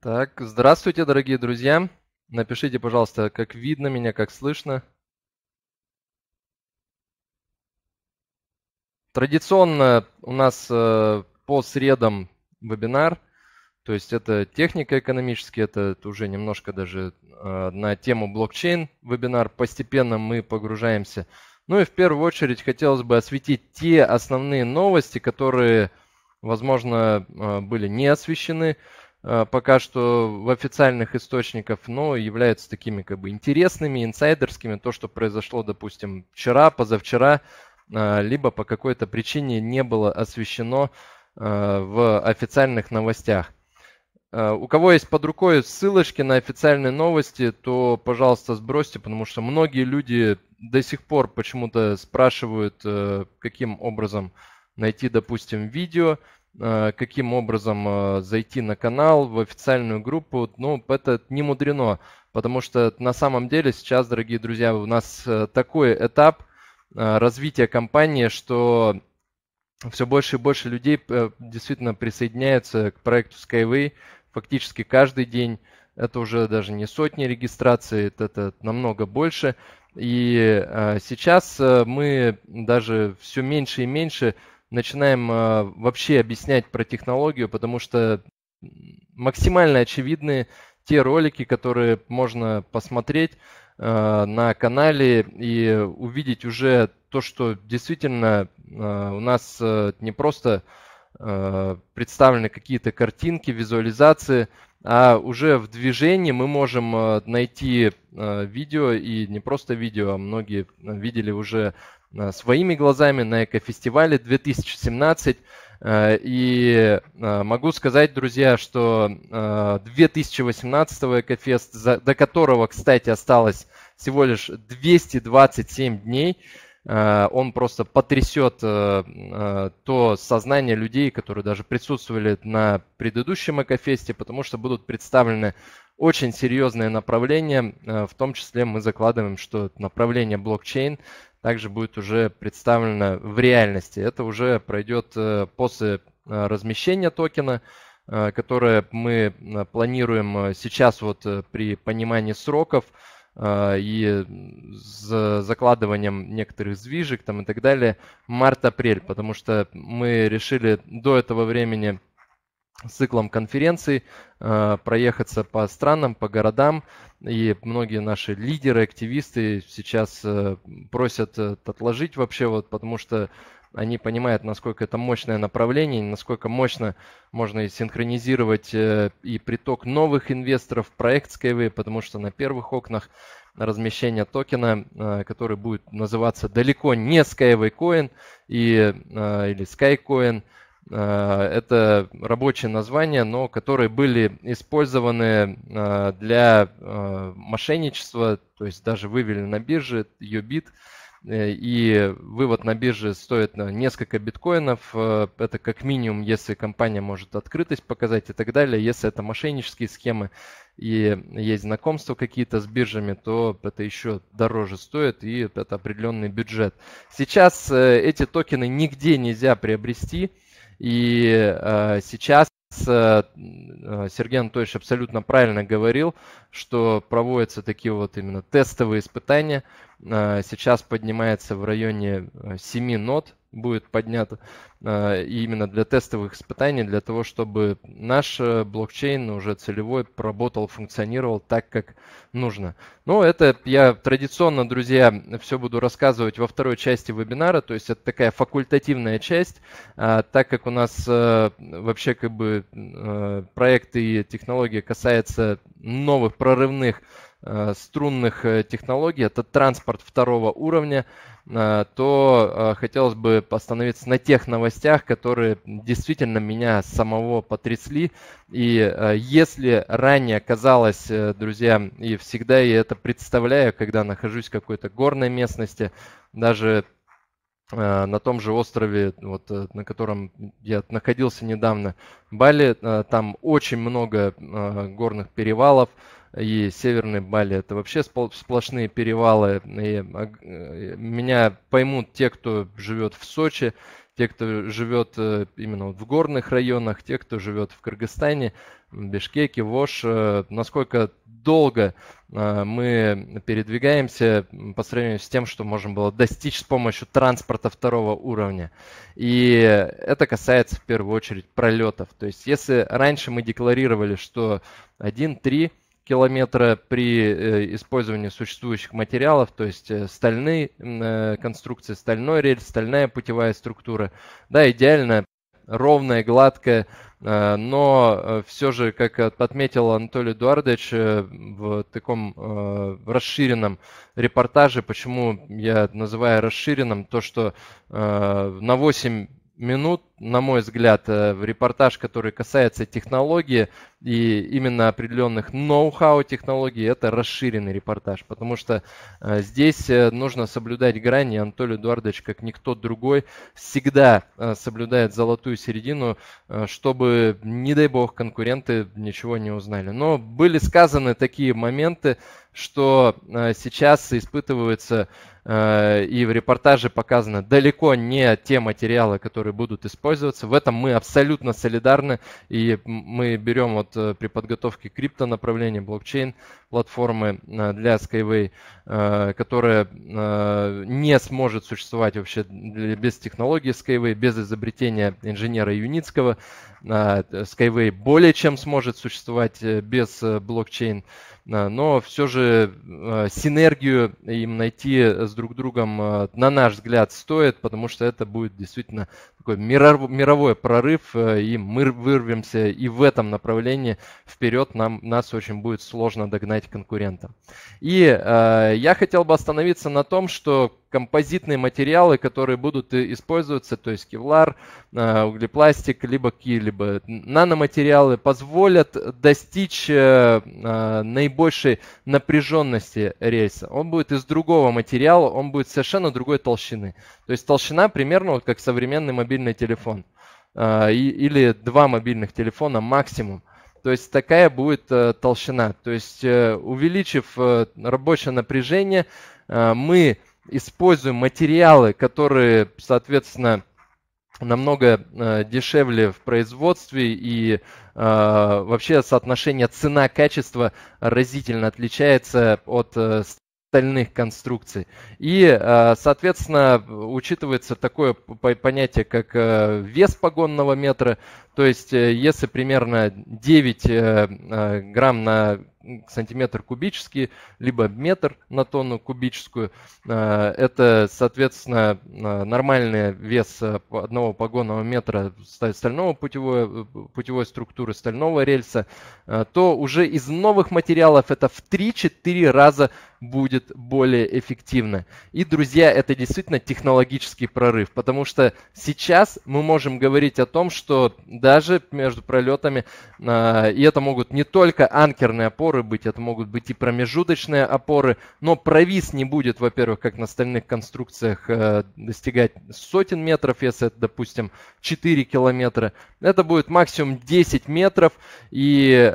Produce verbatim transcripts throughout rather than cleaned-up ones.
Так, здравствуйте, дорогие друзья. Напишите, пожалуйста, как видно меня, как слышно. Традиционно у нас по средам вебинар, то есть это техника экономическая, это уже немножко даже на тему блокчейн вебинар. Постепенно мы погружаемся. Ну и в первую очередь хотелось бы осветить те основные новости, которые, возможно, были не освещены пока что в официальных источниках, но являются такими как бы интересными, инсайдерскими. То, что произошло, допустим, вчера, позавчера, либо по какой-то причине не было освещено в официальных новостях. У кого есть под рукой ссылочки на официальные новости, то, пожалуйста, сбросьте, потому что многие люди до сих пор почему-то спрашивают, каким образом найти, допустим, видео, каким образом зайти на канал, в официальную группу. Ну, это не мудрено, потому что на самом деле сейчас, дорогие друзья, у нас такой этап развития компании, что все больше и больше людей действительно присоединяются к проекту Skyway. Фактически каждый день это уже даже не сотни регистраций, это намного больше. И сейчас мы даже все меньше и меньше начинаем вообще объяснять про технологию, потому что максимально очевидны те ролики, которые можно посмотреть на канале и увидеть уже то, что действительно у нас не просто представлены какие-то картинки, визуализации, а уже в движении мы можем найти видео, и не просто видео, а многие видели уже своими глазами на экофестивале две тысячи семнадцать. И могу сказать, друзья, что две тысячи восемнадцатый экофест, до которого, кстати, осталось всего лишь двести двадцать семь дней, он просто потрясет то сознание людей, которые даже присутствовали на предыдущем экофесте, потому что будут представлены очень серьезные направления, в том числе мы закладываем, что направление блокчейн также будет уже представлено в реальности. Это уже пройдет после размещения токена, которое мы планируем сейчас вот при понимании сроков и с закладыванием некоторых сдвижек там и так далее, март-апрель, потому что мы решили до этого времени с циклом конференций проехаться по странам, по городам. И многие наши лидеры, активисты сейчас просят отложить вообще, вот, потому что они понимают, насколько это мощное направление, насколько мощно можно и синхронизировать и приток новых инвесторов в проект Skyway, потому что на первых окнах размещение токена, который будет называться далеко не Skyway Coin и, или SkyCoin, это рабочие названия, но которые были использованы для мошенничества, то есть даже вывели на бирже Yobit, и вывод на бирже стоит несколько биткоинов. Это как минимум, если компания может открытость показать и так далее. Если это мошеннические схемы и есть знакомства какие-то с биржами, то это еще дороже стоит, и это определенный бюджет. Сейчас эти токены нигде нельзя приобрести. И сейчас Сергей Анатольевич абсолютно правильно говорил, что проводятся такие вот именно тестовые испытания. Сейчас поднимается в районе семи нод, будет поднято именно для тестовых испытаний, для того, чтобы наш блокчейн уже целевой работал, функционировал так, как нужно. Ну, это я традиционно, друзья, все буду рассказывать во второй части вебинара, то есть это такая факультативная часть, так как у нас вообще как бы проекты и технологии касаются новых прорывных струнных технологий, это транспорт второго уровня, то хотелось бы остановиться на тех новостях, которые действительно меня самого потрясли. И если ранее казалось, друзья, и всегда я это представляю, когда нахожусь в какой-то горной местности, даже на том же острове, вот, на котором я находился недавно, Бали, там очень много горных перевалов, и Северный Бали – это вообще сплошные перевалы. И меня поймут те, кто живет в Сочи, те, кто живет именно в горных районах, те, кто живет в Кыргызстане, Бишкеке, в Ош, насколько долго мы передвигаемся по сравнению с тем, что можем было достичь с помощью транспорта второго уровня. И это касается в первую очередь пролетов. То есть если раньше мы декларировали, что один-три километра при использовании существующих материалов, то есть стальные конструкции, стальной рельс, стальная путевая структура, да, идеально ровная, гладкая, но все же, как отметил Анатолий Эдуардович в таком расширенном репортаже, почему я называю расширенным, то, что на восемь минут, на мой взгляд, в репортаж, который касается технологии и именно определенных ноу-хау технологий, это расширенный репортаж, потому что здесь нужно соблюдать грани. Анатолий Эдуардович, как никто другой, всегда соблюдает золотую середину, чтобы, не дай бог, конкуренты ничего не узнали. Но были сказаны такие моменты, что сейчас испытываются и в репортаже показаны далеко не те материалы, которые будут использоваться. В этом мы абсолютно солидарны, и мы берем вот при подготовке криптонаправления блокчейн платформы для Skyway, которая не сможет существовать вообще без технологии Skyway, без изобретения инженера Юницкого. Skyway более чем сможет существовать без блокчейн. Но все же синергию им найти с друг другом, на наш взгляд, стоит, потому что это будет действительно такой мировой прорыв, и мы вырвемся и в этом направлении вперед. Нам, нас очень будет сложно догнать конкурентам. И э, я хотел бы остановиться на том, что композитные материалы, которые будут использоваться, то есть кевлар, углепластик, либо какие-либо наноматериалы, позволят достичь наибольшей напряженности рельса. Он будет из другого материала, он будет совершенно другой толщины. То есть толщина примерно вот как современный мобильный телефон или два мобильных телефона максимум. То есть такая будет толщина. То есть увеличив рабочее напряжение, мы используем материалы, которые, соответственно, намного дешевле в производстве, и вообще соотношение цена-качество разительно отличается от стальных конструкций. И, соответственно, учитывается такое понятие, как вес погонного метра. То есть, если примерно девять грамм на сантиметр кубический, либо метр на тонну кубическую, это, соответственно, нормальный вес одного погонного метра стального путевой, путевой структуры, стального рельса, то уже из новых материалов это в три-четыре раза будет более эффективно. И, друзья, это действительно технологический прорыв, потому что сейчас мы можем говорить о том, что даже между пролетами, и это могут не только анкерные опоры быть, это могут быть и промежуточные опоры, но провис не будет, во-первых, как на стальных конструкциях, достигать сотен метров, если это, допустим, четыре километра. Это будет максимум десять метров, и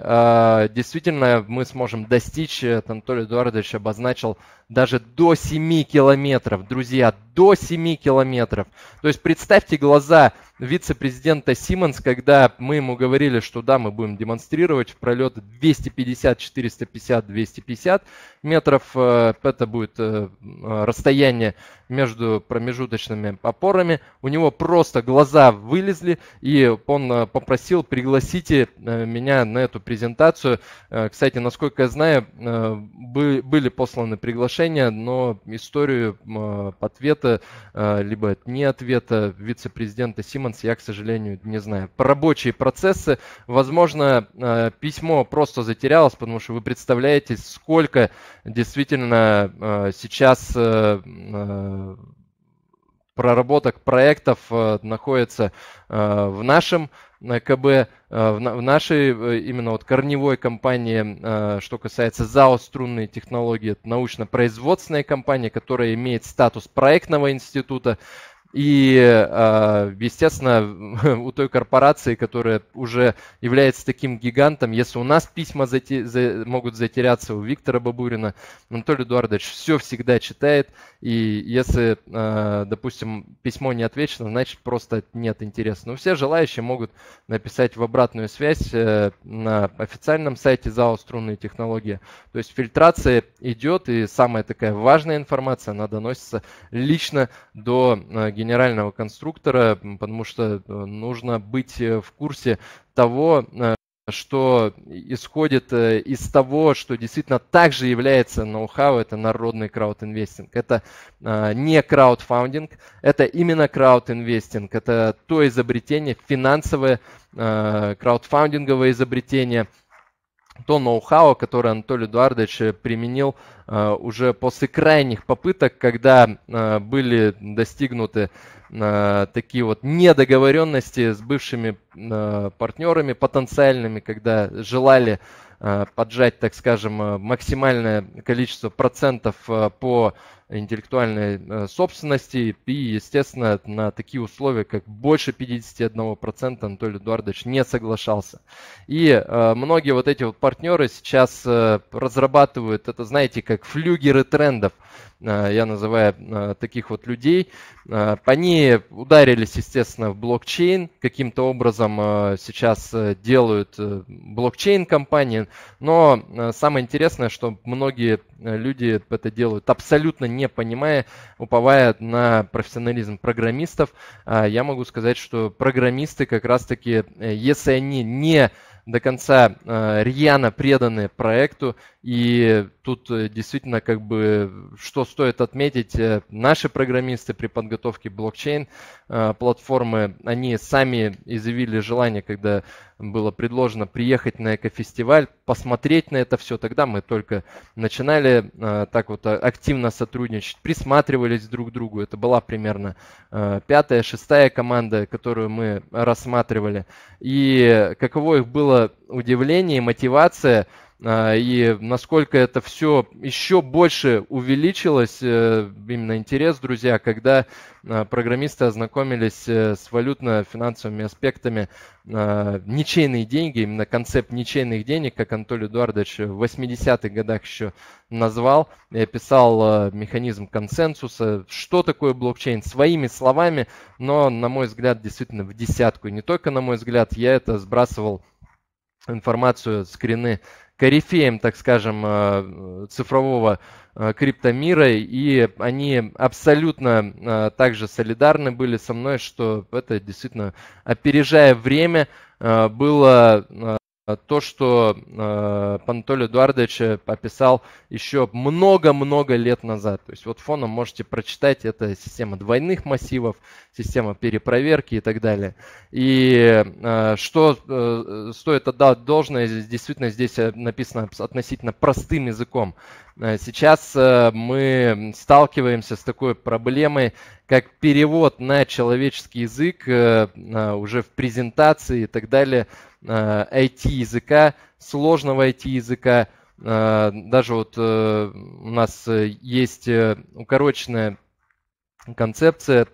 действительно мы сможем достичь, Анатолий Эдуардович обозначил, даже до семи километров, друзья, до семи километров. То есть представьте глаза вице-президента Симмонс, когда мы ему говорили, что да, мы будем демонстрировать в пролет двести пятьдесят, четыреста пятьдесят, двести пятьдесят метров. Это будет расстояние между промежуточными опорами. У него просто глаза вылезли, и он попросил: пригласите меня на эту презентацию. Кстати, насколько я знаю, были посланы приглашения, но историю ответа, либо не ответа вице-президента Симмонса я, к сожалению, не знаю. Про рабочие процессы, возможно, письмо просто затерялось, потому что вы представляете, сколько действительно сейчас проработок, проектов находится в нашем КБ, в нашей именно вот корневой компании, что касается ЗАО «Струнные технологии», научно-производственная компания, которая имеет статус проектного института. И, естественно, у той корпорации, которая уже является таким гигантом, если у нас письма зате... могут затеряться, у Виктора Бабурина, Анатолий Эдуардович все всегда читает, и если, допустим, письмо не отвечено, значит, просто нет интереса. Но все желающие могут написать в обратную связь на официальном сайте ЗАО «Струнные технологии». То есть фильтрация идет, и самая такая важная информация, она доносится лично до генерального генерального конструктора, потому что нужно быть в курсе того, что исходит из того, что действительно также является ноу-хау, это народный краудинвестинг. Это не краудфандинг, это именно краудинвестинг, это то изобретение, финансовое краудфандинговое изобретение, то ноу-хау, которое Анатолий Эдуардович применил уже после крайних попыток, когда были достигнуты такие вот недоговоренности с бывшими партнерами потенциальными, когда желали поджать, так скажем, максимальное количество процентов по интеллектуальной собственности. И, естественно, на такие условия, как больше пятидесяти одного процента, Анатолий Эдуардович не соглашался. И многие вот эти вот партнеры сейчас разрабатывают, это, знаете, как флюгеры трендов, я называю таких вот людей. Они ударились, естественно, в блокчейн, каким-то образом сейчас делают блокчейн-компании, но самое интересное, что многие люди это делают абсолютно не понимая, уповая на профессионализм программистов. Я могу сказать, что программисты как раз-таки, если они не до конца э, рьяно преданы проекту, и тут э, действительно, как бы, что стоит отметить, э, наши программисты при подготовке блокчейн э, платформы, они сами изъявили желание, когда было предложено приехать на экофестиваль, посмотреть на это все. Тогда мы только начинали э, так вот активно сотрудничать, присматривались друг к другу. Это была примерно э, пятая, шестая команда, которую мы рассматривали. И каково их было удивление, мотивация, и насколько это все еще больше увеличилось, именно интерес, друзья, когда программисты ознакомились с валютно-финансовыми аспектами ничейные деньги, именно концепт ничейных денег, как Анатолий Эдуардович в восьмидесятых годах еще назвал и описал механизм консенсуса, что такое блокчейн, своими словами, но, на мой взгляд, действительно в десятку. И не только на мой взгляд, я это сбрасывал информацию, скрины корифеем, так скажем, цифрового криптомира, и они абсолютно также солидарны были со мной, что это действительно, опережая время, было то, что Анатолий Эдуардович описал еще много-много лет назад. То есть вот фоном можете прочитать, это система двойных массивов, система перепроверки и так далее. И что стоит отдать должное, действительно здесь написано относительно простым языком. Сейчас мы сталкиваемся с такой проблемой, как перевод на человеческий язык уже в презентации и так далее, ай ти-языка, сложного ай ти-языка. Даже вот у нас есть укороченная концепция,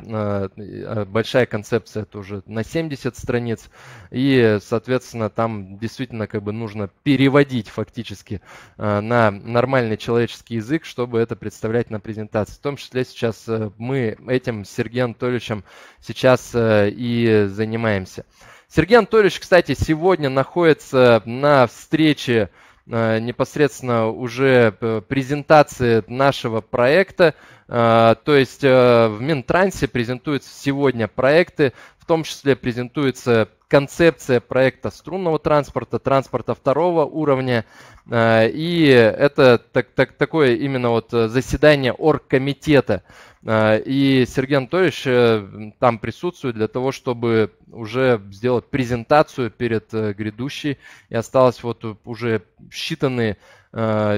большая концепция, это уже на семьдесят страниц, и, соответственно, там действительно как бы нужно переводить фактически на нормальный человеческий язык, чтобы это представлять на презентации. В том числе сейчас мы этим с Сергеем Анатольевичем сейчас и занимаемся. Сергей Анатольевич, кстати, сегодня находится на встрече непосредственно уже презентации нашего проекта, то есть в Минтрансе презентуются сегодня проекты, в том числе презентуется концепция проекта струнного транспорта, транспорта второго уровня, и это так, так, такое именно вот заседание оргкомитета. И Сергей Анатольевич там присутствует для того, чтобы уже сделать презентацию перед грядущей, и осталось вот уже считанные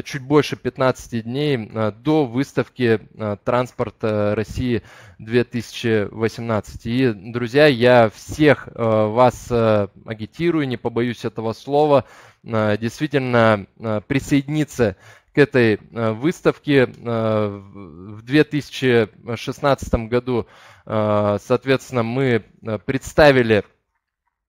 чуть больше пятнадцати дней до выставки «Транспорта России две тысячи восемнадцать». И, друзья, я всех вас агитирую, не побоюсь этого слова, действительно присоединиться к этой выставке. В две тысячи шестнадцатом году, соответственно, мы представили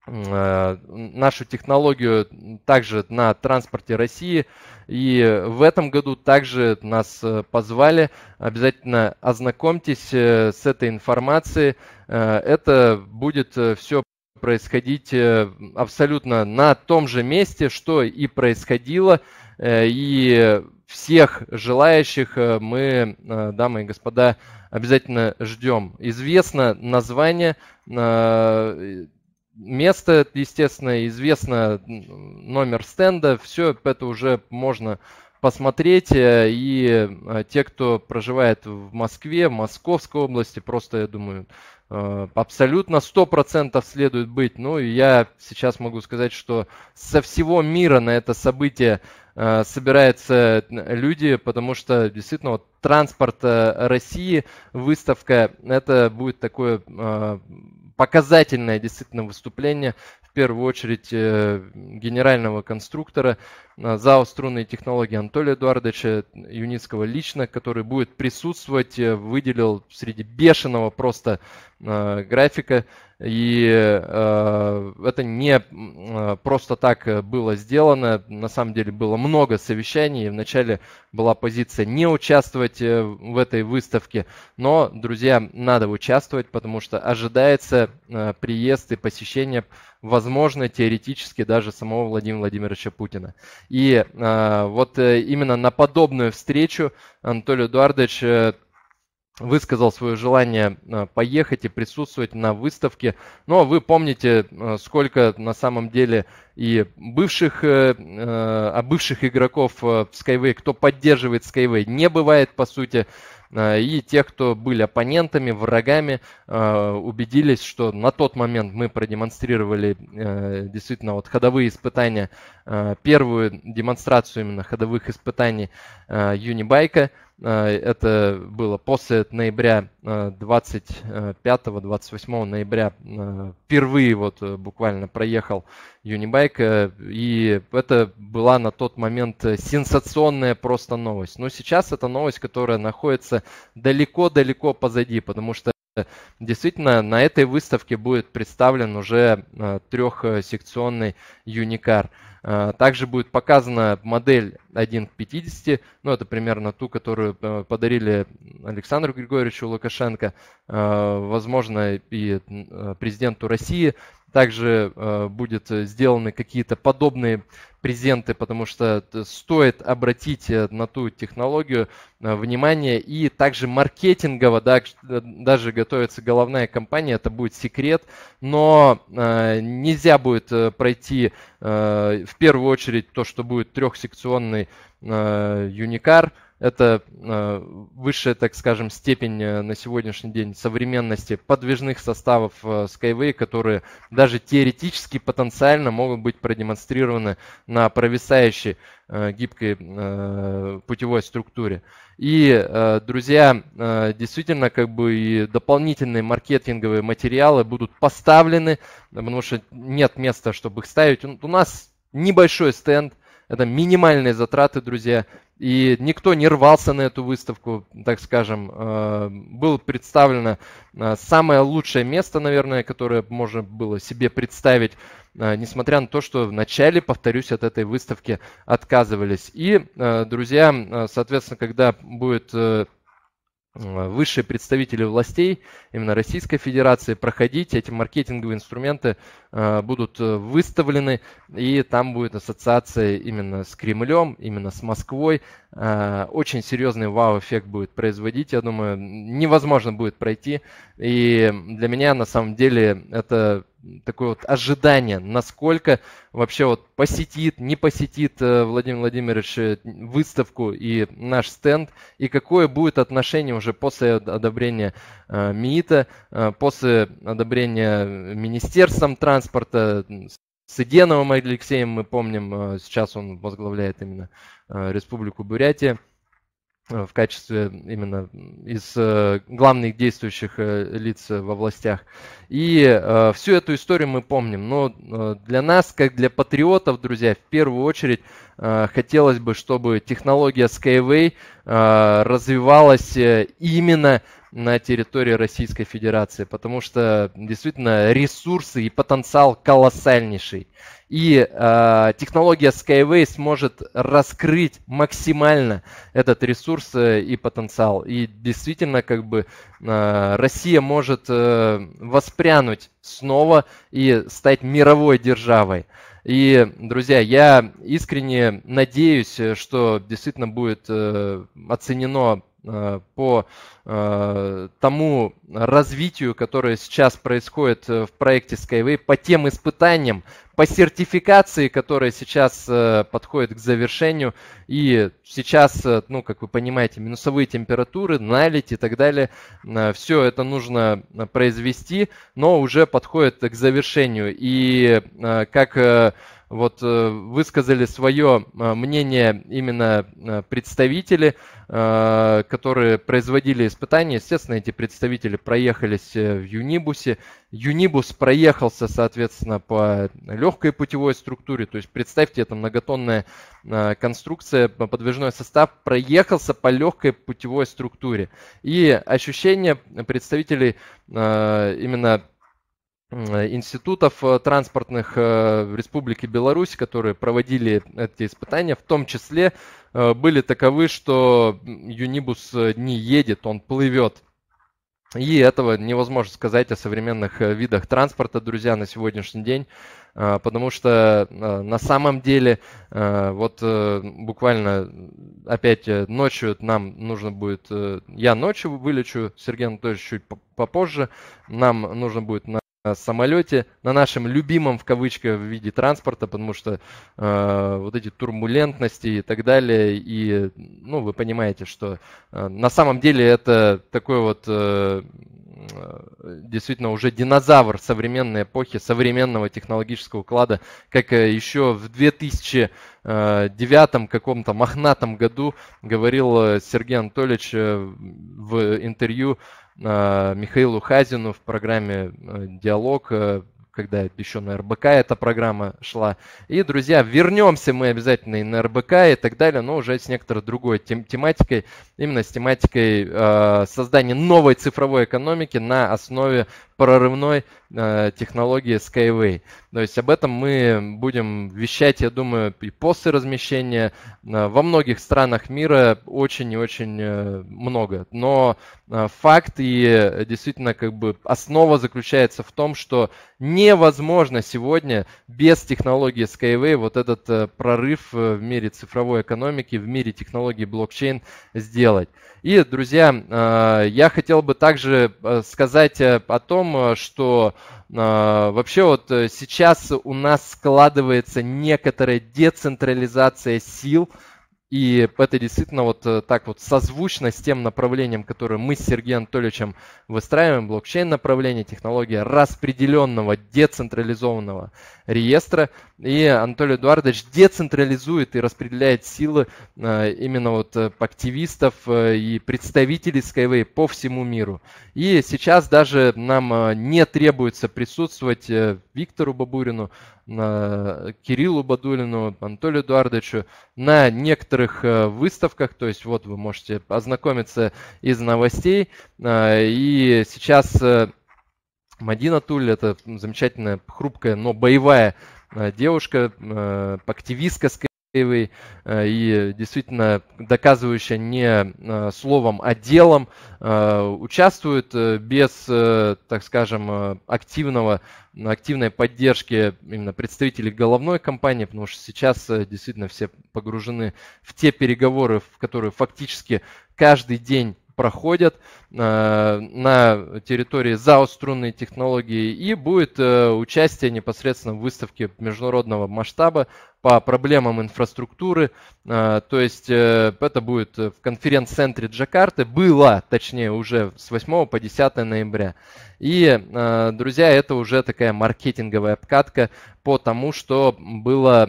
нашу технологию также на транспорте России, и в этом году также нас позвали. Обязательно ознакомьтесь с этой информацией. Это будет все происходить абсолютно на том же месте, что и происходило, и всех желающих мы, дамы и господа, обязательно ждем. Известно название место, естественно, известно номер стенда, все это уже можно посмотреть. И те, кто проживает в Москве, в Московской области, просто, я думаю, абсолютно сто процентов следует быть. Ну, и я сейчас могу сказать, что со всего мира на это событие собираются люди, потому что действительно вот, транспорт России, выставка, это будет такое показательное действительно выступление, в первую очередь генерального конструктора ЗАО «Струнные технологии» Анатолия Эдуардовича Юницкого лично, который будет присутствовать, выделил среди бешеного просто графика. И это не просто так было сделано. На самом деле было много совещаний. Вначале была позиция не участвовать в этой выставке. Но, друзья, надо участвовать, потому что ожидается приезд и посещение, возможно, теоретически даже самого Владимира Владимировича Путина. И вот именно на подобную встречу Анатолий Эдуардович высказал свое желание поехать и присутствовать на выставке. Но вы помните, сколько на самом деле и бывших, а бывших игроков в Skyway, кто поддерживает Skyway, не бывает по сути. И тех, кто были оппонентами, врагами, убедились, что на тот момент мы продемонстрировали действительно вот ходовые испытания, первую демонстрацию именно ходовых испытаний Юнибайка. Это было после ноября, двадцать пятого — двадцать восьмого ноября, впервые вот буквально проехал Юнибайк, и это была на тот момент сенсационная просто новость. Но сейчас это новость, которая находится далеко-далеко позади, потому что действительно на этой выставке будет представлен уже трехсекционный Юникар. Также будет показана модель один к пятидесяти, ну это примерно ту, которую подарили Александру Григорьевичу Лукашенко, возможно, и президенту России. Также будут сделаны какие-то подобные презенты, потому что стоит обратить на ту технологию внимание. И также маркетингово, да, даже готовится головная компания, это будет секрет, но нельзя будет пройти в первую очередь то, что будет трехсекционный Юникар. Это высшая, так скажем, степень на сегодняшний день современности подвижных составов Skyway, которые даже теоретически потенциально могут быть продемонстрированы на провисающей гибкой путевой структуре. И, друзья, действительно, как бы и дополнительные маркетинговые материалы будут поставлены, потому что нет места, чтобы их ставить. У нас небольшой стенд, это минимальные затраты, друзья. И никто не рвался на эту выставку, так скажем. Было представлено самое лучшее место, наверное, которое можно было себе представить, несмотря на то, что вначале, повторюсь, от этой выставки отказывались. И, друзья, соответственно, когда будет высшие представители властей, именно Российской Федерации, проходить, эти маркетинговые инструменты будут выставлены, и там будет ассоциация именно с Кремлем, именно с Москвой. Очень серьезный вау-эффект будет производить, я думаю, невозможно будет пройти. И для меня на самом деле это такое вот ожидание, насколько вообще вот посетит, не посетит Владимир Владимирович выставку и наш стенд, и какое будет отношение уже после одобрения МИИТа, после одобрения Министерством транспорта, с Иденовым Алексеем, мы помним, сейчас он возглавляет именно Республику Бурятия. в качестве именно из главных действующих лиц во властях. И всю эту историю мы помним. Но для нас, как для патриотов, друзья, в первую очередь хотелось бы, чтобы технология Skyway развивалась именно на территории Российской Федерации, потому что действительно ресурсы и потенциал колоссальнейший. И э, технология Skyway сможет раскрыть максимально этот ресурс и потенциал. И действительно, как бы э, Россия может э, воспрянуть снова и стать мировой державой. И, друзья, я искренне надеюсь, что действительно будет э, оценено по э, тому развитию, которое сейчас происходит в проекте Skyway, по тем испытаниям, по сертификации, которая сейчас э, подходит к завершению. И сейчас, ну, как вы понимаете, минусовые температуры, наледь и так далее, э, все это нужно произвести, но уже подходит к завершению. И э, как э, Вот высказали свое мнение именно представители, которые производили испытания. Естественно, эти представители проехались в Юнибусе. Юнибус проехался, соответственно, по легкой путевой структуре. То есть представьте, это многотонная конструкция, подвижной состав проехался по легкой путевой структуре. И ощущения представителей именно институтов транспортных Республики Беларусь, которые проводили эти испытания, в том числе были таковы, что Юнибус не едет, он плывет. И этого невозможно сказать о современных видах транспорта, друзья, на сегодняшний день, потому что на самом деле, вот буквально опять ночью нам нужно будет, я ночью вылечу, Сергей Анатольевич чуть попозже, нам нужно будет на самолете, на нашем любимом в кавычках в виде транспорта, потому что э, вот эти турбулентности и так далее, и, ну, вы понимаете, что э, на самом деле это такой вот э, действительно уже динозавр современной эпохи, современного технологического уклада, как еще в две тысячи девятом каком-то мохнатом году говорил Сергей Анатольевич в интервью Михаилу Хазину в программе «Диалог», когда еще на эр бэ ка эта программа шла. И, друзья, вернемся мы обязательно и на эр бэ ка и так далее, но уже с некоторой другой тем, тематикой, именно с тематикой э, создания новой цифровой экономики на основе прорывной э, технологии Skyway. То есть об этом мы будем вещать, я думаю, и после размещения э, во многих странах мира очень и очень э, много. Но э, факт и действительно как бы основа заключается в том, что не Невозможно сегодня без технологии Skyway вот этот э, прорыв в мире цифровой экономики, в мире технологий блокчейн сделать. И, друзья, э, я хотел бы также сказать о том, что э, вообще вот сейчас у нас складывается некоторая децентрализация сил. И это действительно вот так вот созвучно с тем направлением, которое мы с Сергеем Анатольевичем выстраиваем, блокчейн-направление, технология распределенного децентрализованного реестра. И Анатолий Эдуардович децентрализует и распределяет силы именно вот активистов и представителей Skyway по всему миру. И сейчас даже нам не требуется присутствовать Виктору Бабурину, Кириллу Бадулину, Анатолию Эдуардовичу на некоторых выставках. То есть вот вы можете ознакомиться из новостей. И сейчас Мадина Туль, это замечательная, хрупкая, но боевая девушка, активистка Skyway, и действительно доказывающая не словом, а делом, участвует без, так скажем, активного активной поддержки именно представителей головной компании, потому что сейчас действительно все погружены в те переговоры, в которые фактически каждый день проходят э, на территории ЗАО «Струнные технологии», и будет э, участие непосредственно в выставке международного масштаба по проблемам инфраструктуры. То есть это будет в конференц-центре Джакарты, было, точнее, уже с восьмого по десятое ноября. И, друзья, это уже такая маркетинговая обкатка по тому, что было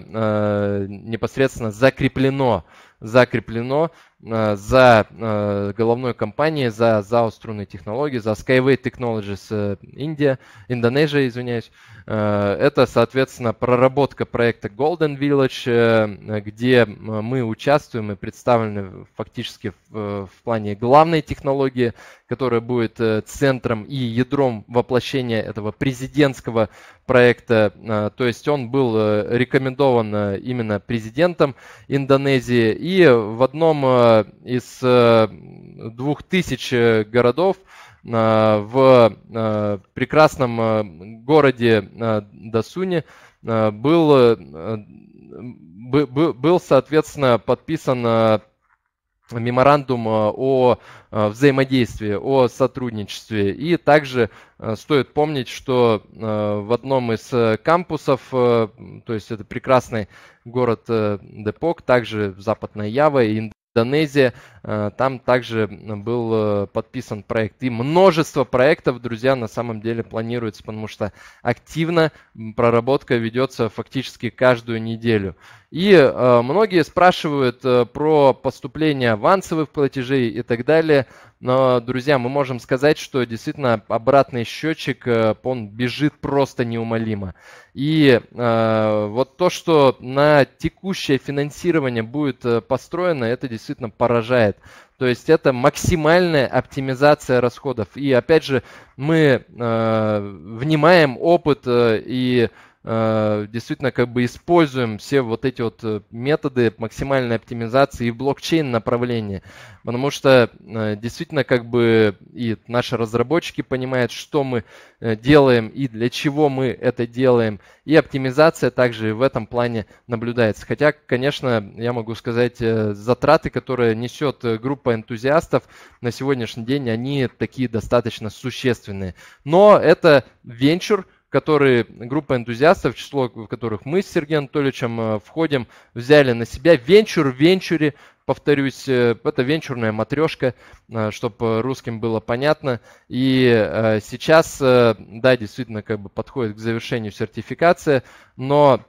непосредственно закреплено, закреплено за головной компанией, за ЗАО «Струнные технологии», за Skyway Technologies Индия, Индонезия, извиняюсь. Это, соответственно, проработка проекта Golden Village, где мы участвуем и представлены фактически в, в плане главной технологии, которая будет центром и ядром воплощения этого президентского проекта. То есть он был рекомендован именно президентом Индонезии. И в одном из двух тысяч городов в прекрасном городе Дасуне был, был, соответственно, подписан меморандум о взаимодействии, о сотрудничестве. И также стоит помнить, что в одном из кампусов, то есть это прекрасный город Депок, также Западная Ява и Индонезия, там также был подписан проект. И множество проектов, друзья, на самом деле планируется, потому что активно проработка ведется фактически каждую неделю. И многие спрашивают про поступление авансовых платежей и так далее. Но, друзья, мы можем сказать, что действительно обратный счетчик, он бежит просто неумолимо. И вот то, что на текущее финансирование будет построено, это действительно поражает. То есть это максимальная оптимизация расходов. И опять же, мы внимаем опыт и действительно как бы используем все вот эти вот методы максимальной оптимизации и блокчейн направления, потому что действительно как бы и наши разработчики понимают, что мы делаем и для чего мы это делаем, и оптимизация также в этом плане наблюдается. Хотя, конечно, я могу сказать, затраты, которые несет группа энтузиастов на сегодняшний день, они такие достаточно существенные, но это венчур, которые группа энтузиастов, в число которых мы с Сергеем Анатольевичем входим, взяли на себя. Венчур в венчуре, повторюсь, это венчурная матрешка, чтобы русским было понятно. И сейчас, да, действительно, как бы подходит к завершению сертификация, но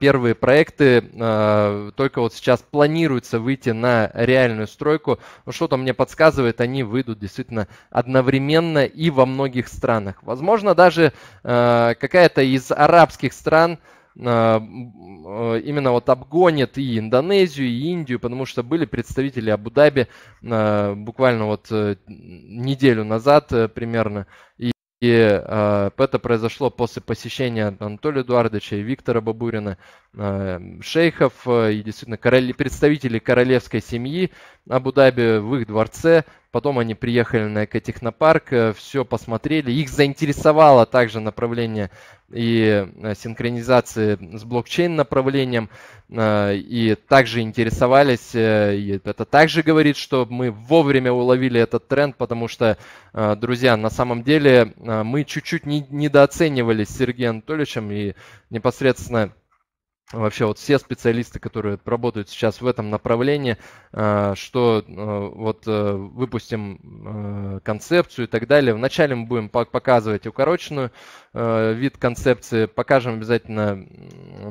первые проекты только вот сейчас планируется выйти на реальную стройку. Что-то мне подсказывает, они выйдут действительно одновременно и во многих странах. Возможно, даже какая-то из арабских стран именно вот обгонит и Индонезию, и Индию, потому что были представители Абу-Даби буквально вот неделю назад примерно. И И э, это произошло после посещения Анатолия Эдуардовича и Виктора Бабурина, э, шейхов э, и действительно короли, представителей королевской семьи Абу-Даби в их дворце. Потом они приехали на экотехнопарк, э, все посмотрели. Их заинтересовало также направление и э, синхронизации с блокчейн направлением. Э, и также интересовались, э, и это также говорит, что мы вовремя уловили этот тренд, потому что, э, друзья, на самом деле, мы чуть-чуть не, недооценивали с Сергеем Анатольевичем и непосредственно вообще вот все специалисты, которые работают сейчас в этом направлении, что вот выпустим концепцию и так далее. Вначале мы будем показывать укороченную вид концепции, покажем обязательно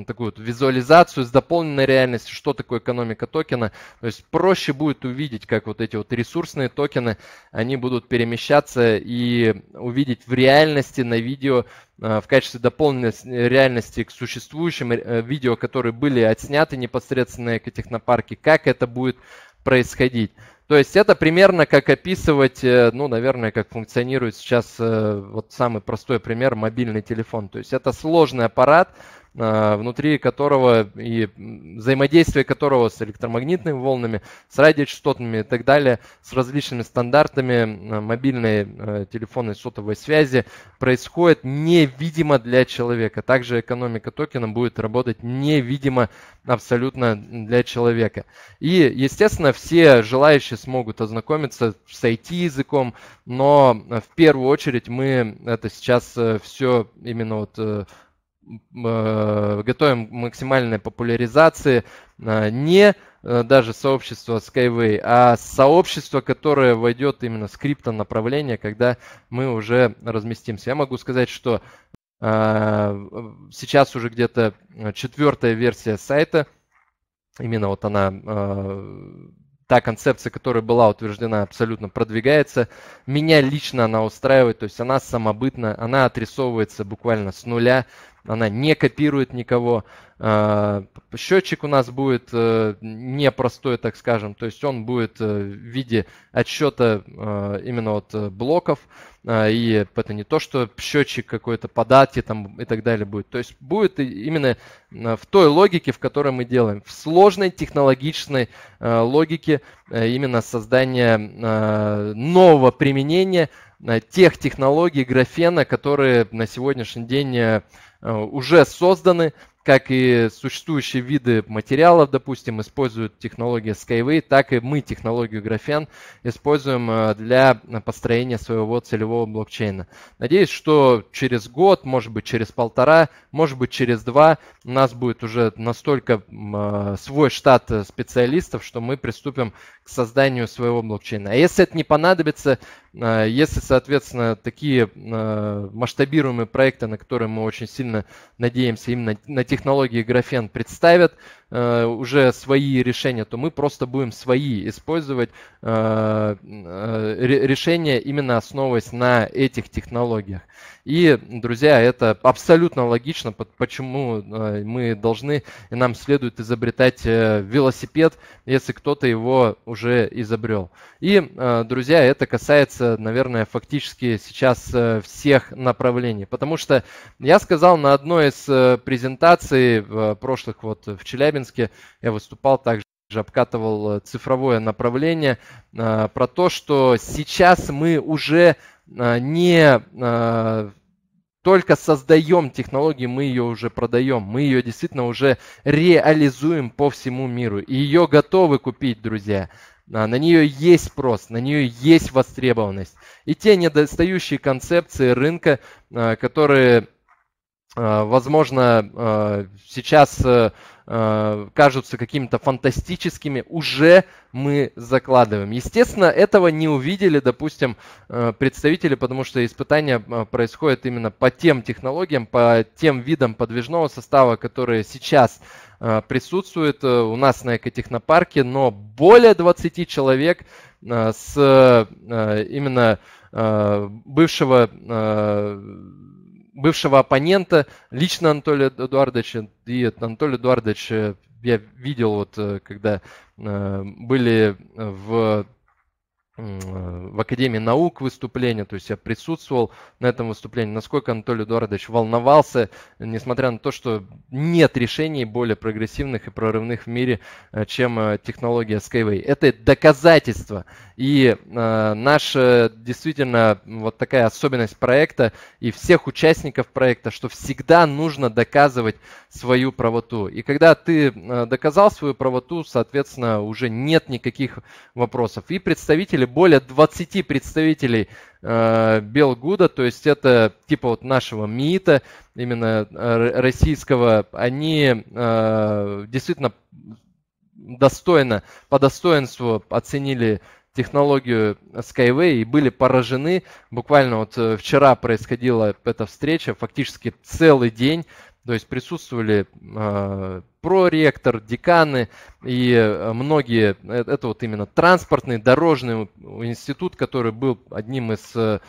такую вот визуализацию с дополненной реальностью, что такое экономика токена. То есть проще будет увидеть, как вот эти вот ресурсные токены, они будут перемещаться и увидеть в реальности на видео, в качестве дополненной реальности к существующим видео, которые были отсняты непосредственно на экотехнопарке, как это будет происходить. То есть это примерно как описывать, ну, наверное, как функционирует сейчас вот самый простой пример – мобильный телефон. То есть это сложный аппарат, внутри которого и взаимодействие которого с электромагнитными волнами, с радиочастотными и так далее, с различными стандартами мобильной телефонной сотовой связи происходит невидимо для человека. Также экономика токена будет работать невидимо абсолютно для человека. И, естественно, все желающие смогут ознакомиться с ай ти-языком, но в первую очередь мы это сейчас все именно вот готовим к максимальной популяризации не даже сообщества Skyway, а сообщество, которое войдет именно с криптонаправления, когда мы уже разместимся. Я могу сказать, что сейчас уже где-то четвертая версия сайта, именно вот она, та концепция, которая была утверждена, абсолютно продвигается. Меня лично она устраивает, то есть она самобытна, она отрисовывается буквально с нуля, она не копирует никого. Счетчик у нас будет непростой, так скажем, то есть он будет в виде отсчета именно от блоков, и это не то, что счетчик какой-то по дате там и так далее будет, то есть будет именно в той логике, в которой мы делаем, в сложной технологичной логике именно создания нового применения тех технологий графена, которые на сегодняшний день уже созданы, как и существующие виды материалов, допустим, используют технологию Skyway, так и мы технологию графен используем для построения своего целевого блокчейна. Надеюсь, что через год, может быть, через полтора, может быть, через два у нас будет уже настолько свой штат специалистов, что мы приступим к созданию своего блокчейна. А если это не понадобится, если, соответственно, такие масштабируемые проекты, на которые мы очень сильно надеемся, именно на технологии графен представят уже свои решения, то мы просто будем свои использовать решения, именно основываясь на этих технологиях. И, друзья, это абсолютно логично, почему мы должны и нам следует изобретать велосипед, если кто-то его уже изобрел. И, друзья, это касается, наверное, фактически сейчас всех направлений, потому что я сказал на одной из презентаций прошлых вот в Челябинске, я выступал, также обкатывал цифровое направление, про то, что сейчас мы уже не только создаем технологию, мы ее уже продаем, мы ее действительно уже реализуем по всему миру. И ее готовы купить, друзья. На нее есть спрос, на нее есть востребованность. И те недостающие концепции рынка, которые, возможно, сейчас кажутся какими-то фантастическими, уже мы закладываем. Естественно, этого не увидели, допустим, представители, потому что испытания происходят именно по тем технологиям, по тем видам подвижного состава, которые сейчас присутствуют у нас на экотехнопарке, но более двадцати человек с именно бывшего... бывшего оппонента, лично Анатолия Эдуардовича, и Анатолий Эдуардович, я видел, вот, когда были в, в Академии наук выступления, то есть я присутствовал на этом выступлении, насколько Анатолий Эдуардович волновался, несмотря на то, что нет решений более прогрессивных и прорывных в мире, чем технология Skyway. Это доказательство. И э, наша действительно вот такая особенность проекта и всех участников проекта, что всегда нужно доказывать свою правоту. И когда ты э, доказал свою правоту, соответственно, уже нет никаких вопросов. И представители, более двадцати представителей э, Белгуда, то есть это типа вот нашего МИИТа, именно э, российского, они э, действительно достойно, по достоинству оценили технологию Skyway и были поражены. Буквально вот вчера происходила эта встреча, фактически целый день. То есть присутствовали э, проректор, деканы и многие, это вот именно транспортный, дорожный институт, который был одним из э,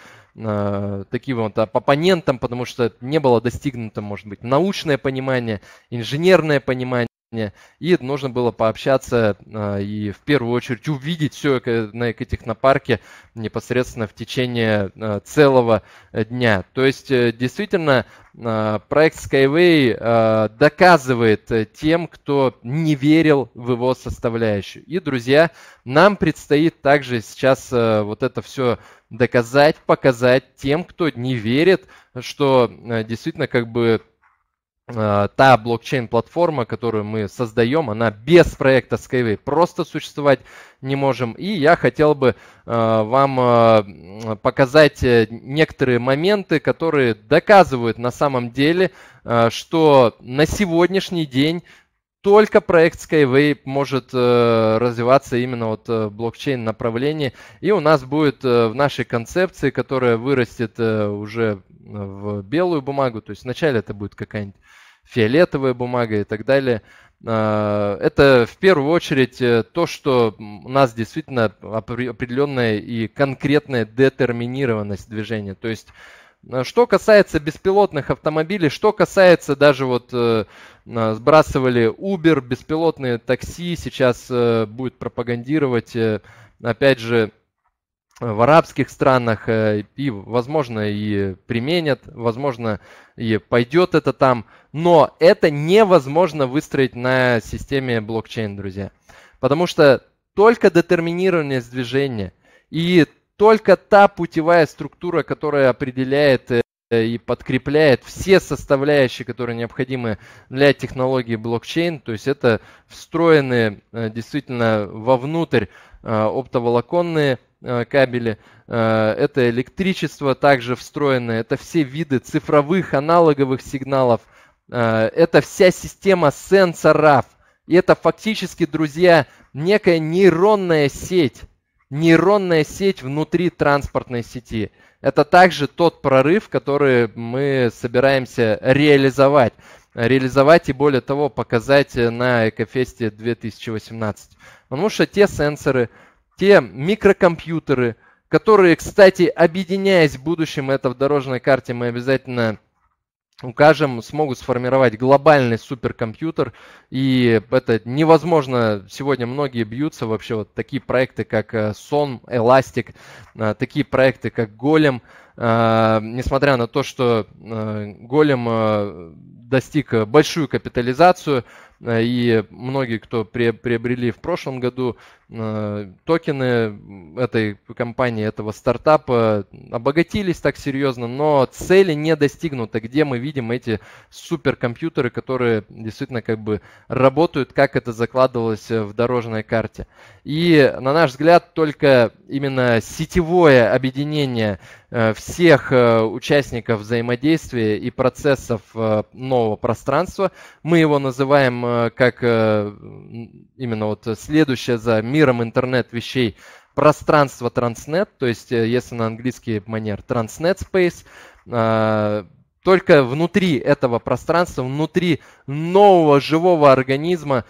таким вот оппонентом, потому что не было достигнуто, может быть, научное понимание, инженерное понимание. И нужно было пообщаться и в первую очередь увидеть все на экотехнопарке непосредственно в течение целого дня. То есть действительно проект Skyway доказывает тем, кто не верил в его составляющую. И, друзья, нам предстоит также сейчас вот это все доказать, показать тем, кто не верит, что действительно как бы та блокчейн-платформа, которую мы создаем, она без проекта Skyway просто существовать не можем. И я хотел бы вам показать некоторые моменты, которые доказывают на самом деле, что на сегодняшний день только проект Skyway может развиваться именно вот в блокчейн-направлении. И у нас будет в нашей концепции, которая вырастет уже в белую бумагу, то есть вначале это будет какая-нибудь фиолетовая бумага и так далее. Это в первую очередь то, что у нас действительно определенная и конкретная детерминированность движения. То есть, что касается беспилотных автомобилей, что касается даже вот сбрасывали Uber, беспилотные такси, сейчас будет пропагандировать, опять же, в арабских странах, и, возможно, и применят, возможно, и пойдет это там. Но это невозможно выстроить на системе блокчейн, друзья. Потому что только детерминированность движения и только та путевая структура, которая определяет и подкрепляет все составляющие, которые необходимы для технологии блокчейн, то есть это встроенные действительно вовнутрь оптоволоконные кабели, это электричество также встроенное, это все виды цифровых аналоговых сигналов, это вся система сенсоров, и это фактически, друзья, некая нейронная сеть, нейронная сеть внутри транспортной сети. Это также тот прорыв, который мы собираемся реализовать, реализовать и более того показать на Экофесте две тысячи восемнадцать. Потому что те сенсоры, те микрокомпьютеры, которые, кстати, объединяясь в будущем, это в дорожной карте мы обязательно укажем, смогут сформировать глобальный суперкомпьютер. И это невозможно. Сегодня многие бьются вообще. Вот такие проекты, как Сон, Эластик, такие проекты, как Голем. Несмотря на то, что Голем достиг большую капитализацию, и многие, кто приобрели в прошлом году токены этой компании, этого стартапа, обогатились так серьезно, но цели не достигнуты, где мы видим эти суперкомпьютеры, которые действительно как бы работают, как это закладывалось в дорожной карте. И, на наш взгляд, только именно сетевое объединение всех участников взаимодействия и процессов нового пространства, мы его называем как именно вот следующее за миром интернет вещей пространство Transnet, то есть если на английский манер Transnet Space, только внутри этого пространства, внутри нового живого организма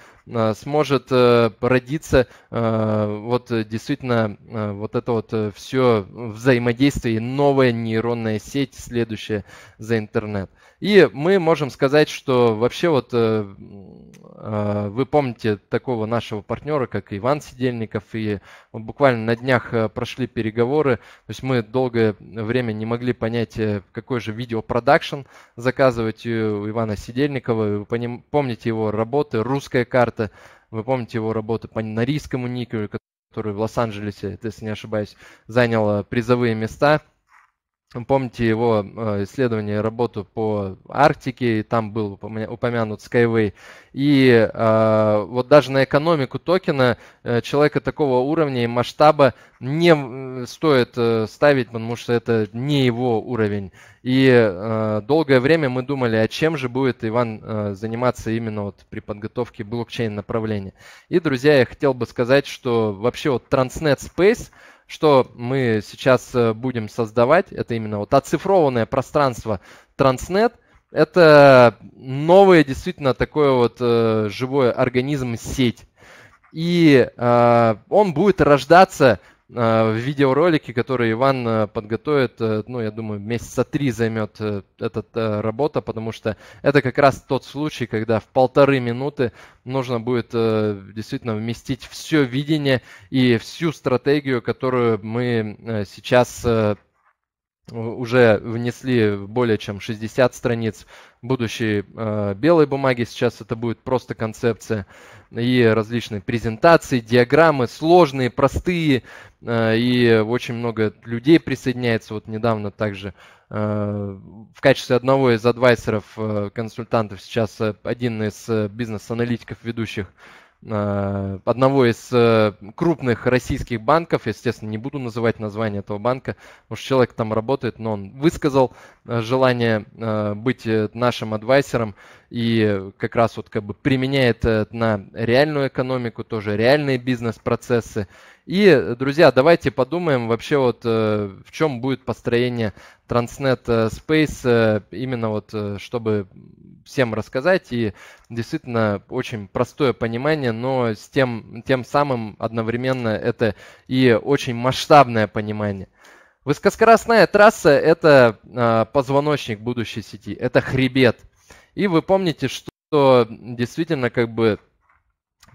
сможет родиться вот действительно вот это вот все взаимодействие и новая нейронная сеть, следующая за интернет. И мы можем сказать, что вообще вот вы помните такого нашего партнера, как Иван Сидельников, и буквально на днях прошли переговоры, то есть мы долгое время не могли понять, какой же видеопродакшн заказывать у Ивана Сидельникова. Вы помните его работы «Русская карта», вы помните его работу по Норийскому никелю, который в Лос-Анджелесе, если не ошибаюсь, занял призовые места. Помните его исследование, работу по Арктике, и там был упомянут Skyway. И э, вот даже на экономику токена человека такого уровня и масштаба не стоит ставить, потому что это не его уровень. И э, долгое время мы думали, а чем же будет Иван э, заниматься именно вот при подготовке блокчейн-направления. И, друзья, я хотел бы сказать, что вообще вот Transnet Space, что мы сейчас будем создавать, это именно вот оцифрованное пространство Transnet. Это новый действительно такой вот э, живой организм, сеть. И э, он будет рождаться э, в видеоролике, который Иван э, подготовит. Э, ну, я думаю, месяца три займет э, эта э, работа, потому что это как раз тот случай, когда в полторы минуты нужно будет э, действительно вместить все видение и всю стратегию, которую мы э, сейчас э, уже внесли более чем шестьдесят страниц будущей э, белой бумаги. Сейчас это будет просто концепция и различные презентации, диаграммы, сложные, простые. Э, и очень много людей присоединяется. Вот недавно также В качестве одного из адвайсеров, консультантов сейчас один из бизнес-аналитиков ведущих одного из крупных российских банков, естественно, не буду называть название этого банка, потому что человек там работает, но он высказал желание быть нашим адвайсером и как раз вот как бы применяет это на реальную экономику, тоже реальные бизнес-процессы. И, друзья, давайте подумаем вообще вот в чем будет построение Transnet Space, именно вот чтобы всем рассказать, и действительно очень простое понимание, но с тем, тем самым одновременно это и очень масштабное понимание. Высокоскоростная трасса – это позвоночник будущей сети, это хребет. И вы помните, что действительно как бы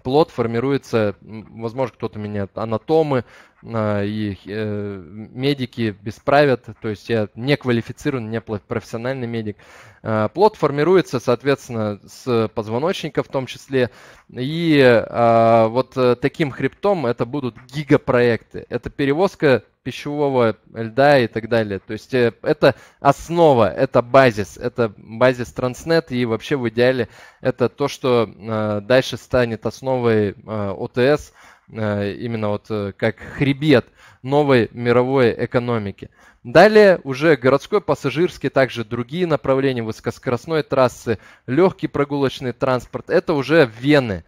плод формируется, возможно, кто-то меня, анатомы э, и э, медики бесправят, то есть я не квалифицирован, не профессиональный медик. Э, плод формируется, соответственно, с позвоночника в том числе. И э, вот таким хребтом это будут гигапроекты. Это перевозка пищевого льда и так далее. То есть э, это основа, это базис, это базис Transnet, и вообще в идеале это то, что э, дальше станет основой э, ОТС, э, именно вот э, как хребет новой мировой экономики. Далее уже городской, пассажирский, также другие направления высокоскоростной трассы, легкий прогулочный транспорт. Это уже вены,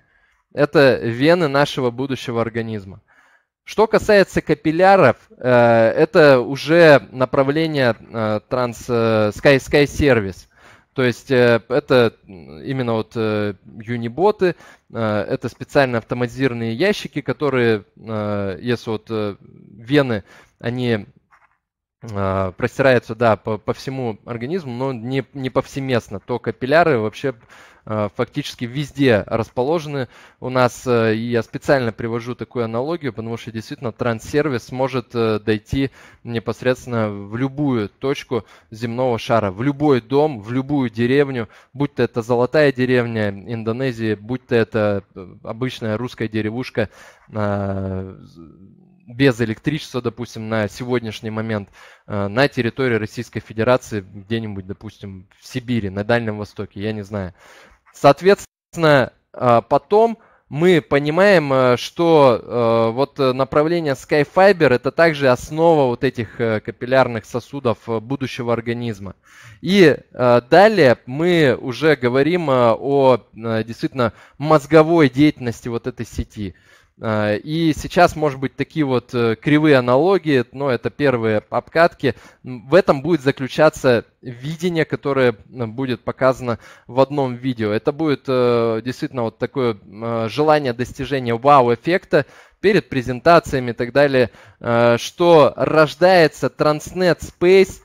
это вены нашего будущего организма. Что касается капилляров, это уже направление транс, Sky, Sky Service. То есть это именно вот юниботы, это специально автоматизированные ящики, которые, если вот вены, они простираются, да, по, по всему организму, но не, не повсеместно, то капилляры вообще фактически везде расположены у нас. И я специально привожу такую аналогию, потому что действительно транссервис может дойти непосредственно в любую точку земного шара, в любой дом, в любую деревню, будь то это золотая деревня Индонезии, будь то это обычная русская деревушка без электричества, допустим, на сегодняшний момент на территории Российской Федерации, где-нибудь, допустим, в Сибири, на Дальнем Востоке, я не знаю. Соответственно, потом мы понимаем, что вот направление SkyFiber – это также основа вот этих капиллярных сосудов будущего организма. И далее мы уже говорим о действительно мозговой деятельности вот этой сети. И сейчас, может быть, такие вот кривые аналогии, но это первые обкатки. В этом будет заключаться видение, которое будет показано в одном видео. Это будет действительно вот такое желание достижения вау-эффекта перед презентациями и так далее, что рождается Transnet Space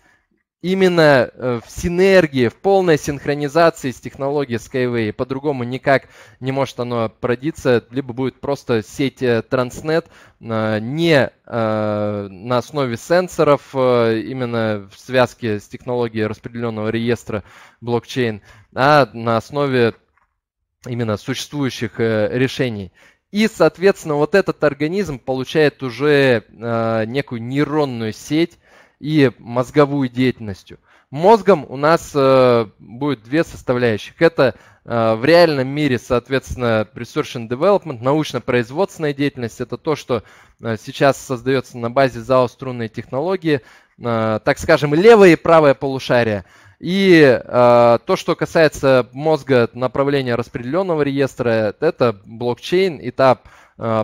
именно в синергии, в полной синхронизации с технологией Skyway. По-другому никак не может оно родиться, либо будет просто сеть Transnet не на основе сенсоров, именно в связке с технологией распределенного реестра блокчейн, а на основе именно существующих решений. И, соответственно, вот этот организм получает уже некую нейронную сеть и мозговую деятельностью. Мозгом у нас э, будет две составляющих. Это э, в реальном мире, соответственно, Research and Development, научно-производственная деятельность. Это то, что э, сейчас создается на базе ЗАО «Струнные технологии», э, так скажем, левое и правое полушария. И э, то, что касается мозга, направления распределенного реестра, это блокчейн, этап,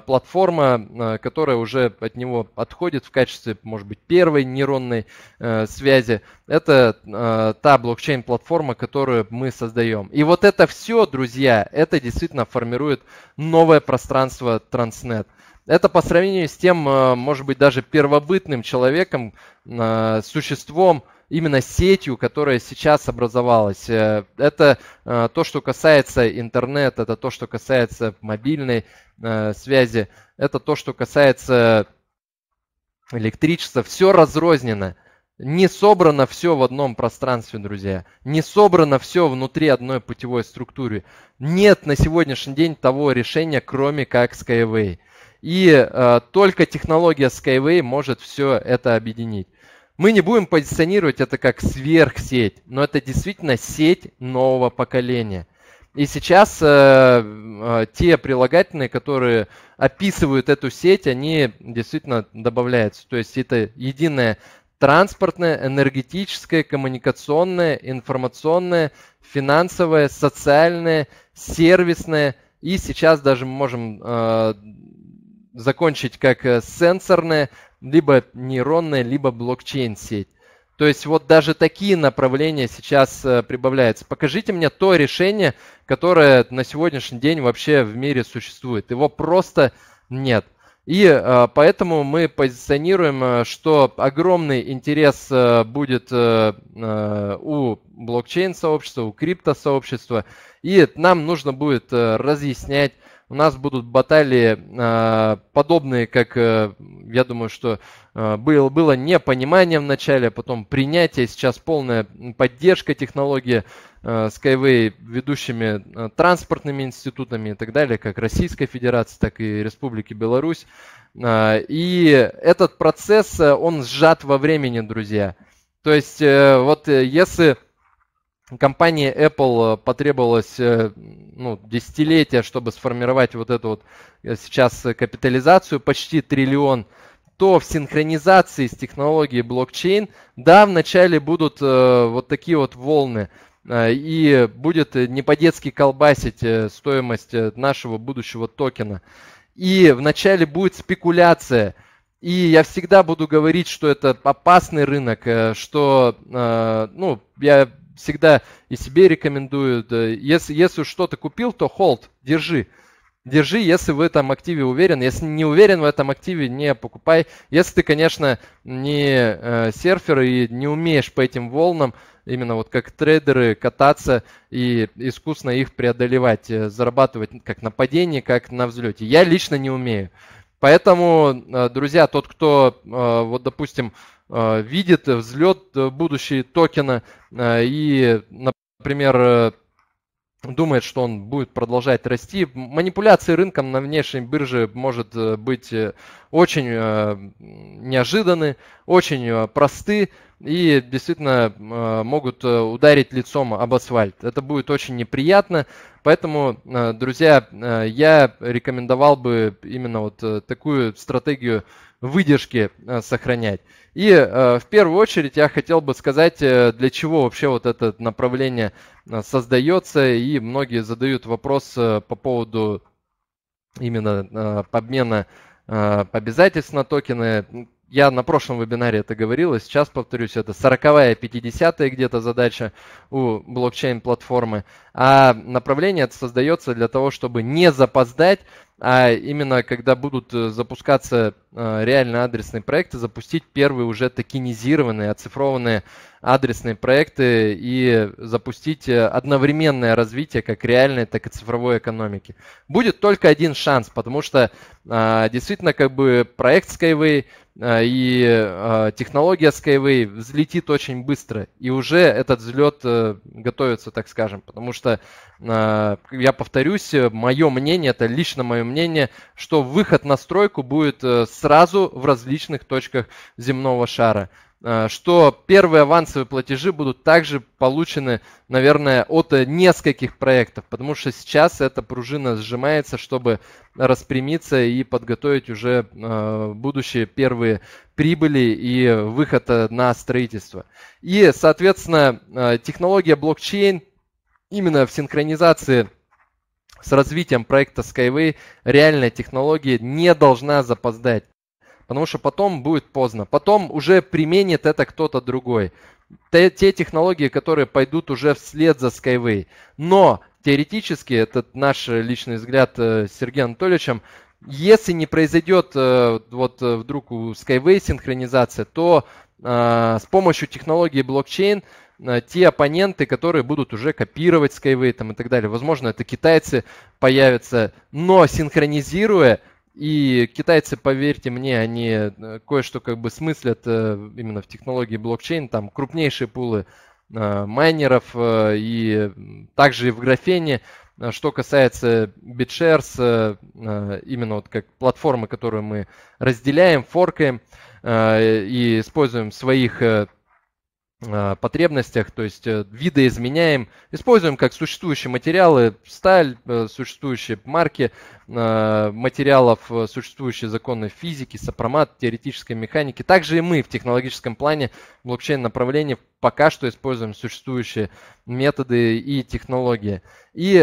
платформа, которая уже от него отходит в качестве, может быть, первой нейронной э, связи. Это э, та блокчейн-платформа, которую мы создаем. И вот это все, друзья, это действительно формирует новое пространство Transnet. Это по сравнению с тем, э, может быть, даже первобытным человеком, э, существом, именно сетью, которая сейчас образовалась. Это то, что касается интернета, это то, что касается мобильной связи, это то, что касается электричества. Все разрознено. Не собрано все в одном пространстве, друзья. Не собрано все внутри одной путевой структуры. Нет на сегодняшний день того решения, кроме как Skyway. И только технология Skyway может все это объединить. Мы не будем позиционировать это как сверхсеть, но это действительно сеть нового поколения. И сейчас э, те прилагательные, которые описывают эту сеть, они действительно добавляются. То есть это единая транспортная, энергетическая, коммуникационная, информационная, финансовая, социальная, сервисная. И сейчас даже мы можем э, закончить как сенсорная, либо нейронная, либо блокчейн-сеть. То есть вот даже такие направления сейчас прибавляются. Покажите мне то решение, которое на сегодняшний день вообще в мире существует. Его просто нет. И поэтому мы позиционируем, что огромный интерес будет у блокчейн-сообщества, у крипто-сообщества. И нам нужно будет разъяснять. У нас будут баталии подобные, как, я думаю, что было, было непонимание в начале, потом принятие, сейчас полная поддержка технологии Skyway ведущими транспортными институтами и так далее, как Российской Федерации, так и Республики Беларусь. И этот процесс, он сжат во времени, друзья. То есть вот если... Компании Apple потребовалось ну, десятилетия, чтобы сформировать вот эту вот сейчас капитализацию, почти триллион, то в синхронизации с технологией блокчейн, да, вначале будут вот такие вот волны, и будет не по-детски колбасить стоимость нашего будущего токена. И вначале будет спекуляция. И я всегда буду говорить, что это опасный рынок, что, ну, я... всегда и себе рекомендую, если, если что-то купил, то холд, держи. Держи, если в этом активе уверен. Если не уверен в этом активе, не покупай. Если ты, конечно, не серфер и не умеешь по этим волнам, именно вот как трейдеры, кататься и искусно их преодолевать, зарабатывать как на падении, как на взлете. Я лично не умею. Поэтому, друзья, тот, кто, вот, допустим, видит взлет будущего токена и, например, думает, что он будет продолжать расти. Манипуляции рынком на внешней бирже может быть очень неожиданны, очень просты и действительно могут ударить лицом об асфальт. Это будет очень неприятно. Поэтому, друзья, я рекомендовал бы именно вот такую стратегию выдержки сохранять. И в первую очередь я хотел бы сказать, для чего вообще вот это направление создается. И многие задают вопрос по поводу именно обмена обязательств на токены. Я на прошлом вебинаре это говорил, и сейчас повторюсь, это сороковая, пятидесятая где-то задача у блокчейн-платформы. А направление это создается для того, чтобы не запоздать, а именно когда будут запускаться реально адресные проекты, запустить первые уже токенизированные, оцифрованные адресные проекты и запустить одновременное развитие как реальной, так и цифровой экономики. Будет только один шанс, потому что действительно как бы проект Skyway и технология Skyway взлетит очень быстро. И уже этот взлет готовится, так скажем. Потому что, я повторюсь, мое мнение, это лично мое мнение, что выход на стройку будет сразу в различных точках земного шара. Что первые авансовые платежи будут также получены, наверное, от нескольких проектов, потому что сейчас эта пружина сжимается, чтобы распрямиться и подготовить уже будущие первые прибыли и выход на строительство. И, соответственно, технология блокчейн именно в синхронизации с развитием проекта Skyway, реальная технология не должна запоздать. Потому что потом будет поздно. Потом уже применит это кто-то другой. Те, те технологии, которые пойдут уже вслед за Skyway. Но теоретически, это наш личный взгляд с Сергеем Анатольевичем, если не произойдет вот вдруг у Skyway синхронизация, то э, с помощью технологии блокчейн те оппоненты, которые будут уже копировать Skyway там, и так далее, возможно, это китайцы появятся, но синхронизируя. И китайцы, поверьте мне, они кое-что как бы смыслят именно в технологии блокчейн, там крупнейшие пулы майнеров и также и в графене. Что касается BitShares, именно вот как платформы, которую мы разделяем, форкаем и используем в своих потребностях, то есть видоизменяем, используем как существующие материалы, сталь, существующие марки материалов, существующие законы физики, сопромат, теоретической механики. Также и мы в технологическом плане в блокчейн-направлении пока что используем существующие методы и технологии. И,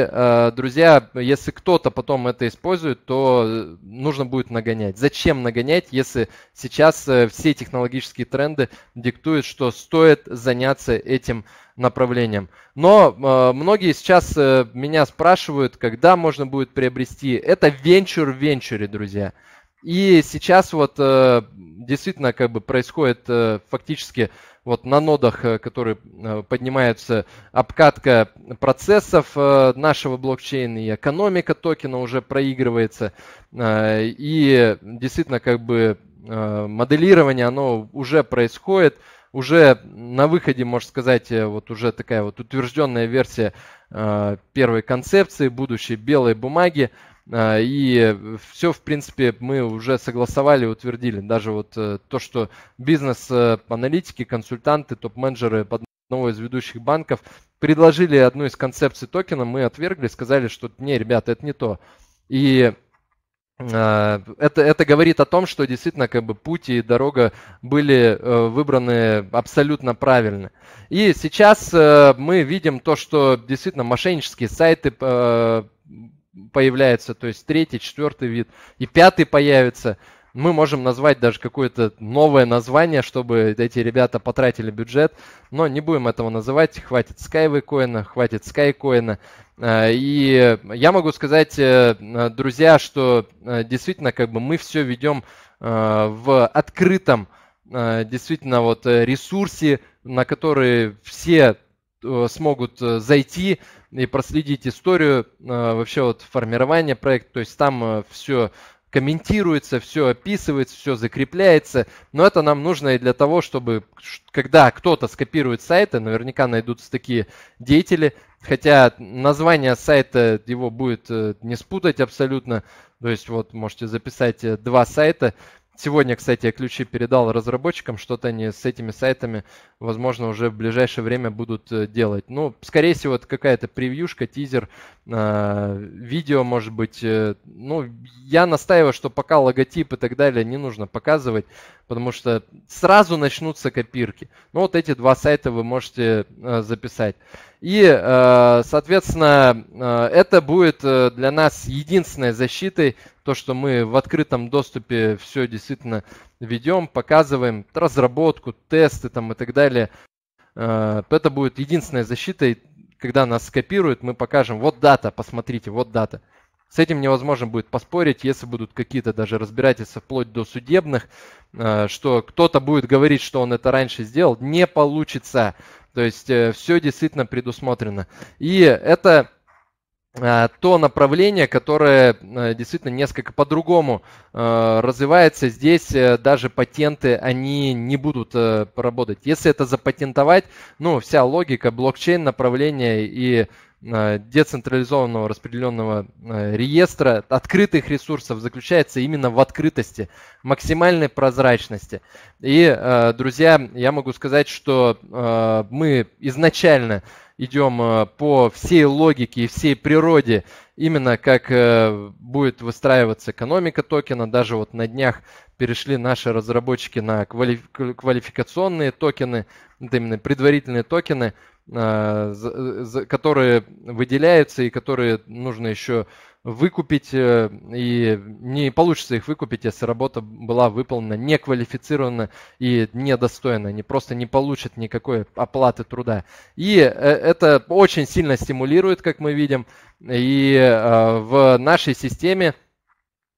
друзья, если кто-то потом это использует, то нужно будет нагонять. Зачем нагонять, если сейчас все технологические тренды диктуют, что стоит заняться этим направлением? Но многие сейчас меня спрашивают, когда можно будет приобрести. Это венчур в венчуре, друзья. И сейчас вот действительно как бы происходит фактически вот на нодах, которые поднимаются, обкатка процессов нашего блокчейна, и экономика токена уже проигрывается. И действительно как бы моделирование, оно уже происходит. Уже на выходе, можно сказать, вот уже такая вот утвержденная версия первой концепции, будущей белой бумаги. И все, в принципе, мы уже согласовали, утвердили. Даже вот то, что бизнес-аналитики, консультанты, топ-менеджеры одного из ведущих банков предложили одну из концепций токена, мы отвергли, сказали, что не, ребята, это не то. И это, это говорит о том, что действительно как бы путь и дорога были выбраны абсолютно правильно. И сейчас мы видим то, что действительно мошеннические сайты появляется, то есть третий, четвертый вид, и пятый появится. Мы можем назвать даже какое-то новое название, чтобы эти ребята потратили бюджет, но не будем этого называть. Хватит Skyway-коина, хватит Skycoin. И я могу сказать, друзья, что действительно как бы мы все ведем в открытом действительно вот ресурсе, на который все смогут зайти и проследить историю вообще вот формирования проекта. То есть там все комментируется, все описывается, все закрепляется. Но это нам нужно и для того, чтобы когда кто-то скопирует сайты, наверняка найдутся такие деятели. Хотя название сайта его будет не спутать абсолютно. То есть вот можете записать два сайта. Сегодня, кстати, я ключи передал разработчикам, что-то они с этими сайтами, возможно, уже в ближайшее время будут делать. Ну, скорее всего, это какая-то превьюшка, тизер, видео, может быть. Ну, я настаиваю, что пока логотип и так далее не нужно показывать, потому что сразу начнутся копирки. Ну, вот эти два сайта вы можете записать. И, соответственно, это будет для нас единственной защитой, то, что мы в открытом доступе все действительно ведем, показываем разработку, тесты там и так далее. Это будет единственная защита, когда нас скопируют, мы покажем, вот дата, посмотрите, вот дата. С этим невозможно будет поспорить, если будут какие-то даже разбирательства вплоть до судебных, что кто-то будет говорить, что он это раньше сделал, не получится. То есть все действительно предусмотрено. И это то направление, которое действительно несколько по-другому развивается. Здесь даже патенты, они не будут работать. Если это запатентовать, ну, вся логика блокчейн направления и децентрализованного распределенного реестра, открытых ресурсов заключается именно в открытости, максимальной прозрачности. И, друзья, я могу сказать, что мы изначально идем по всей логике и всей природе, именно как будет выстраиваться экономика токена. Даже вот на днях перешли наши разработчики на квалификационные токены, именно предварительные токены, которые выделяются и которые нужно еще выкупить, и не получится их выкупить, если работа была выполнена неквалифицированно и недостойно, они просто не получат никакой оплаты труда. И это очень сильно стимулирует, как мы видим, и в нашей системе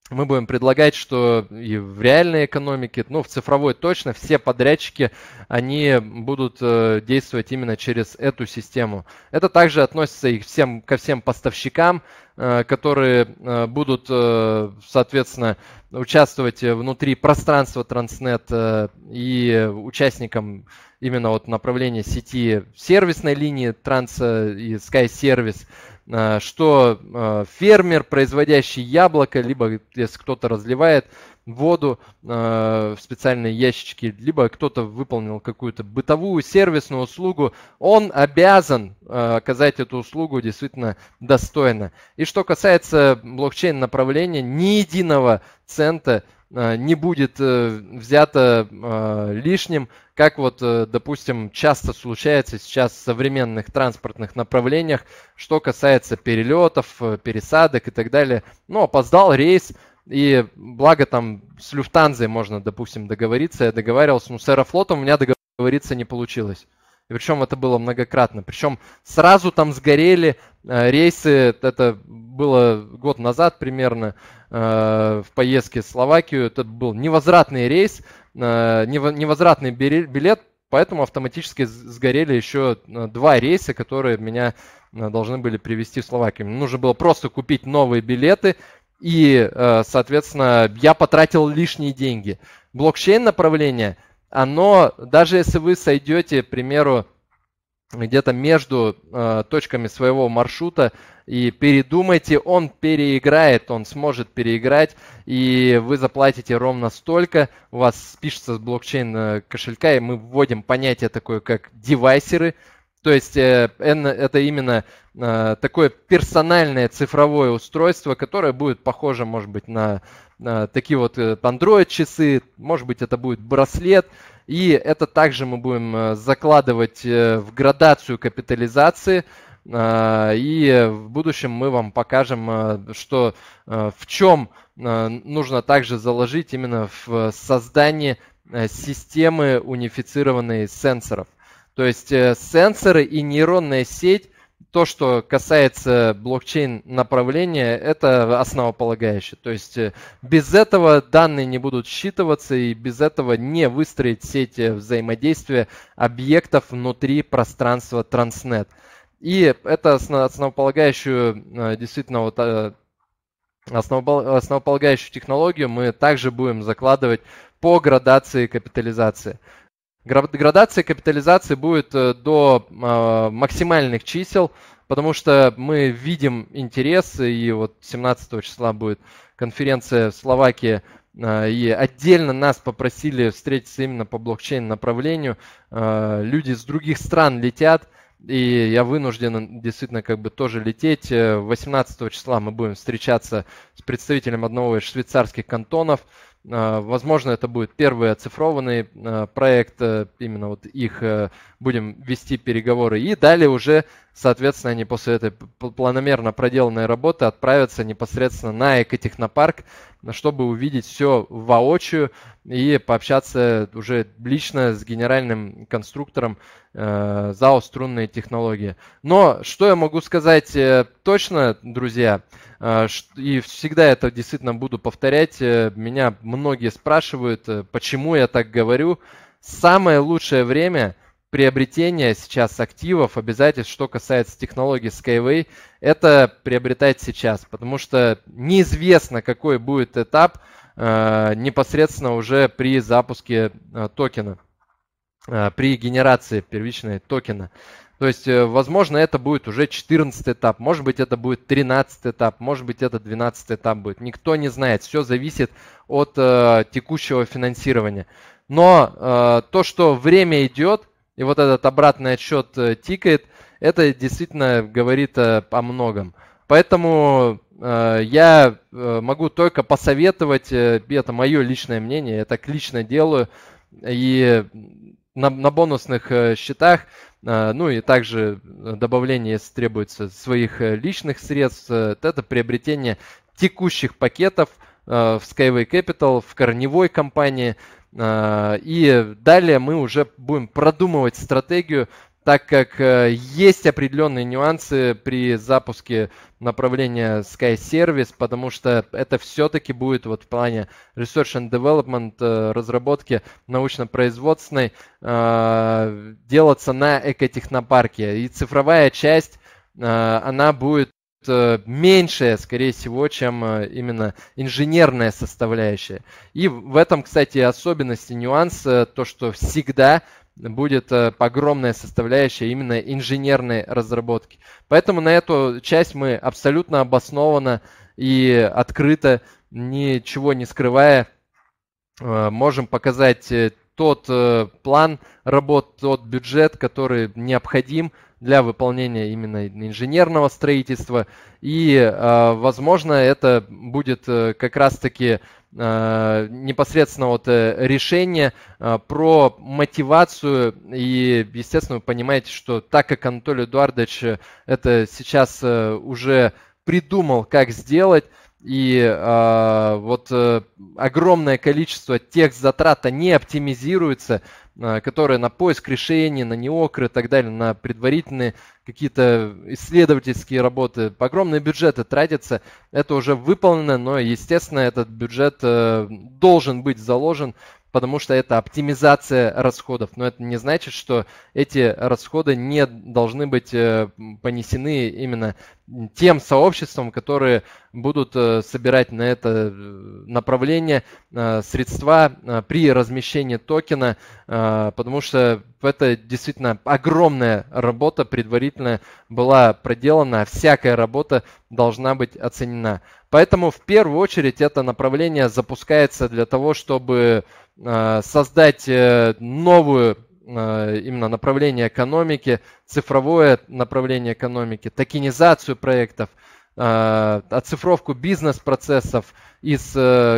мы будем предлагать, что и в реальной экономике, ну, в цифровой точно, все подрядчики, они будут действовать именно через эту систему. Это также относится и всем, ко всем поставщикам, которые будут, соответственно, участвовать внутри пространства Транснет и участникам именно вот направления сети сервисной линии Транс и Скай Сервис. что фермер, производящий яблоко, либо если кто-то разливает воду в специальные ящички, либо кто-то выполнил какую-то бытовую сервисную услугу, он обязан оказать эту услугу действительно достойно. И что касается блокчейн-направления, ни единого цента не будет взято лишним, как вот, допустим, часто случается сейчас в современных транспортных направлениях, что касается перелетов, пересадок и так далее. Но опоздал рейс, и благо там с Люфтанзой можно, допустим, договориться. Я договаривался, но с Аэрофлотом у меня договориться не получилось. И причем это было многократно. Причем сразу там сгорели рейсы, это было год назад примерно, в поездке в Словакию. Это был невозвратный рейс, невозвратный билет, поэтому автоматически сгорели еще два рейса, которые меня должны были привезти в Словакию. Мне нужно было просто купить новые билеты, и, соответственно, я потратил лишние деньги. Блокчейн-направление, оно, даже если вы сойдете, к примеру, где-то между э, точками своего маршрута и передумайте, он переиграет, он сможет переиграть, и вы заплатите ровно столько, у вас спишется с блокчейн кошелька, и мы вводим понятие такое, как девайсеры, то есть э, это именно э, такое персональное цифровое устройство, которое будет похоже, может быть, на э, такие вот Android-часы, может быть, это будет браслет. И это также мы будем закладывать в градацию капитализации. И в будущем мы вам покажем, что в чем нужно также заложить именно в создании системы унифицированной сенсоров. То есть сенсоры и нейронная сеть, то, что касается блокчейн-направления, это основополагающее. То есть без этого данные не будут считываться, и без этого не выстроить сеть взаимодействия объектов внутри пространства Транснет. И это основополагающую, действительно, вот, основополагающую технологию мы также будем закладывать по градации капитализации. Градация капитализации будет до максимальных чисел, потому что мы видим интерес, и вот семнадцатого числа будет конференция в Словакии, и отдельно нас попросили встретиться именно по блокчейн-направлению. Люди из других стран летят, и я вынужден действительно как бы тоже лететь. восемнадцатого числа мы будем встречаться с представителем одного из швейцарских кантонов. Возможно, это будет первый оцифрованный проект, именно вот их будем вести переговоры. И далее уже, соответственно, они после этой планомерно проделанной работы отправятся непосредственно на экотехнопарк, чтобы увидеть все воочию и пообщаться уже лично с генеральным конструктором ЗАО «Струнные технологии». Но что я могу сказать точно, друзья, и всегда это действительно буду повторять, меня многие спрашивают, почему я так говорю. Самое лучшее время приобретения сейчас активов, обязательств, что касается технологий Skyway, это приобретать сейчас, потому что неизвестно, какой будет этап непосредственно уже при запуске токена, при генерации первичной токена. То есть, возможно, это будет уже четырнадцатый этап, может быть, это будет тринадцатый этап, может быть, это двенадцатый этап будет. Никто не знает, все зависит от э, текущего финансирования. Но э, то, что время идет, и вот этот обратный отсчет тикает, это действительно говорит э, о многом. Поэтому э, я могу только посоветовать, э, это мое личное мнение, я так лично делаю, и на, на бонусных э, счетах, ну и также добавление, если требуется, своих личных средств, это приобретение текущих пакетов в Skyway Capital, в корневой компании. И далее мы уже будем продумывать стратегию, так как есть определенные нюансы при запуске направления Sky Service, потому что это все-таки будет вот в плане Research and Development, разработки научно-производственной, делаться на экотехнопарке. И цифровая часть, она будет меньшая, скорее всего, чем именно инженерная составляющая. И в этом, кстати, особенность и нюанс, то, что всегда будет огромная составляющая именно инженерной разработки. Поэтому на эту часть мы абсолютно обоснованно и открыто, ничего не скрывая, можем показать тот план работ, тот бюджет, который необходим для выполнения именно инженерного строительства. И, возможно, это будет как раз-таки непосредственно вот решение про мотивацию. И, естественно, вы понимаете, что так как Анатолий Эдуардович это сейчас уже придумал, как сделать, и э, вот э, огромное количество тех затрат не оптимизируется, э, которые на поиск решений, на неокры и так далее, на предварительные какие-то исследовательские работы, огромные бюджеты тратятся, это уже выполнено, но, естественно, этот бюджет э, должен быть заложен, потому что это оптимизация расходов. Но это не значит, что эти расходы не должны быть понесены именно тем сообществом, которые будут собирать на это направление средства при размещении токена, потому что это действительно огромная работа предварительно была проделана, всякая работа должна быть оценена. Поэтому в первую очередь это направление запускается для того, чтобы создать новую именно направление экономики, цифровое направление экономики, токенизацию проектов, оцифровку бизнес-процессов, из,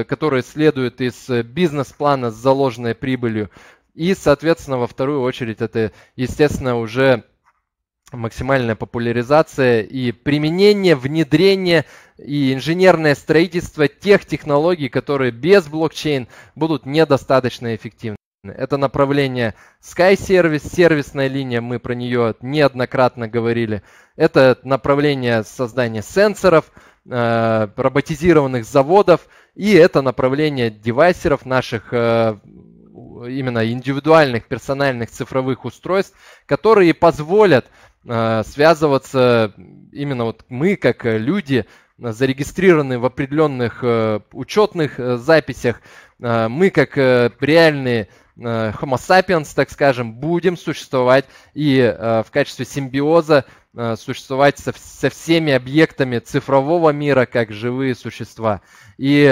которые следуют из бизнес-плана с заложенной прибылью. И, соответственно, во вторую очередь это, естественно, уже максимальная популяризация и применение, внедрение и инженерное строительство тех технологий, которые без блокчейн будут недостаточно эффективны. Это направление Sky Service, сервисная линия, мы про нее неоднократно говорили. Это направление создания сенсоров, роботизированных заводов, и это направление девайсеров наших именно индивидуальных персональных цифровых устройств, которые позволят связываться именно вот мы, как люди, зарегистрированы в определенных учетных записях, мы, как реальные Homo sapiens, так скажем, будем существовать и в качестве симбиоза существовать со всеми объектами цифрового мира, как живые существа. И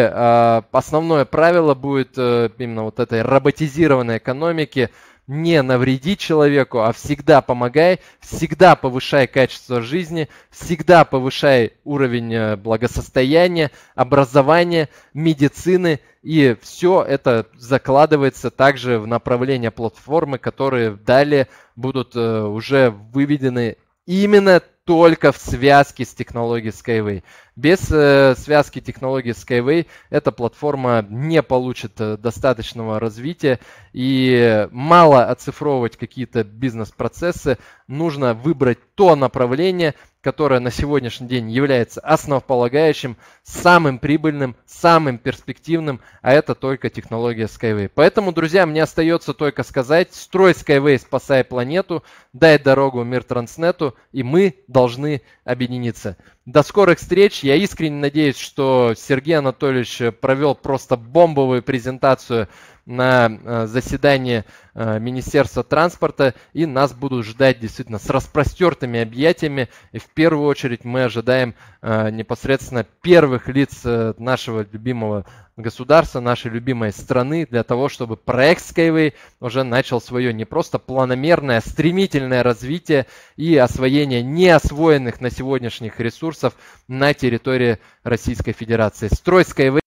основное правило будет именно вот этой роботизированной экономики: не навреди человеку, а всегда помогай, всегда повышай качество жизни, всегда повышай уровень благосостояния, образования, медицины. И все это закладывается также в направление платформы, которые далее будут уже выведены именно только в связке с технологией Skyway. Без э, связки технологии Skyway эта платформа не получит э, достаточного развития, и мало оцифровывать какие-то бизнес-процессы, нужно выбрать то направление, которое на сегодняшний день является основополагающим, самым прибыльным, самым перспективным, а это только технология Skyway. Поэтому, друзья, мне остается только сказать: строй Skyway, спасай планету, дай дорогу мир Транснету, и мы должны объединиться. До скорых встреч. Я искренне надеюсь, что Сергей Анатольевич провел просто бомбовую презентацию на заседании Министерства транспорта, и нас будут ждать действительно с распростертыми объятиями. И в первую очередь мы ожидаем непосредственно первых лиц нашего любимого государства, нашей любимой страны, для того, чтобы проект Skyway уже начал свое не просто планомерное, а стремительное развитие и освоение неосвоенных на сегодняшних ресурсов на территории Российской Федерации. Строй Skyway!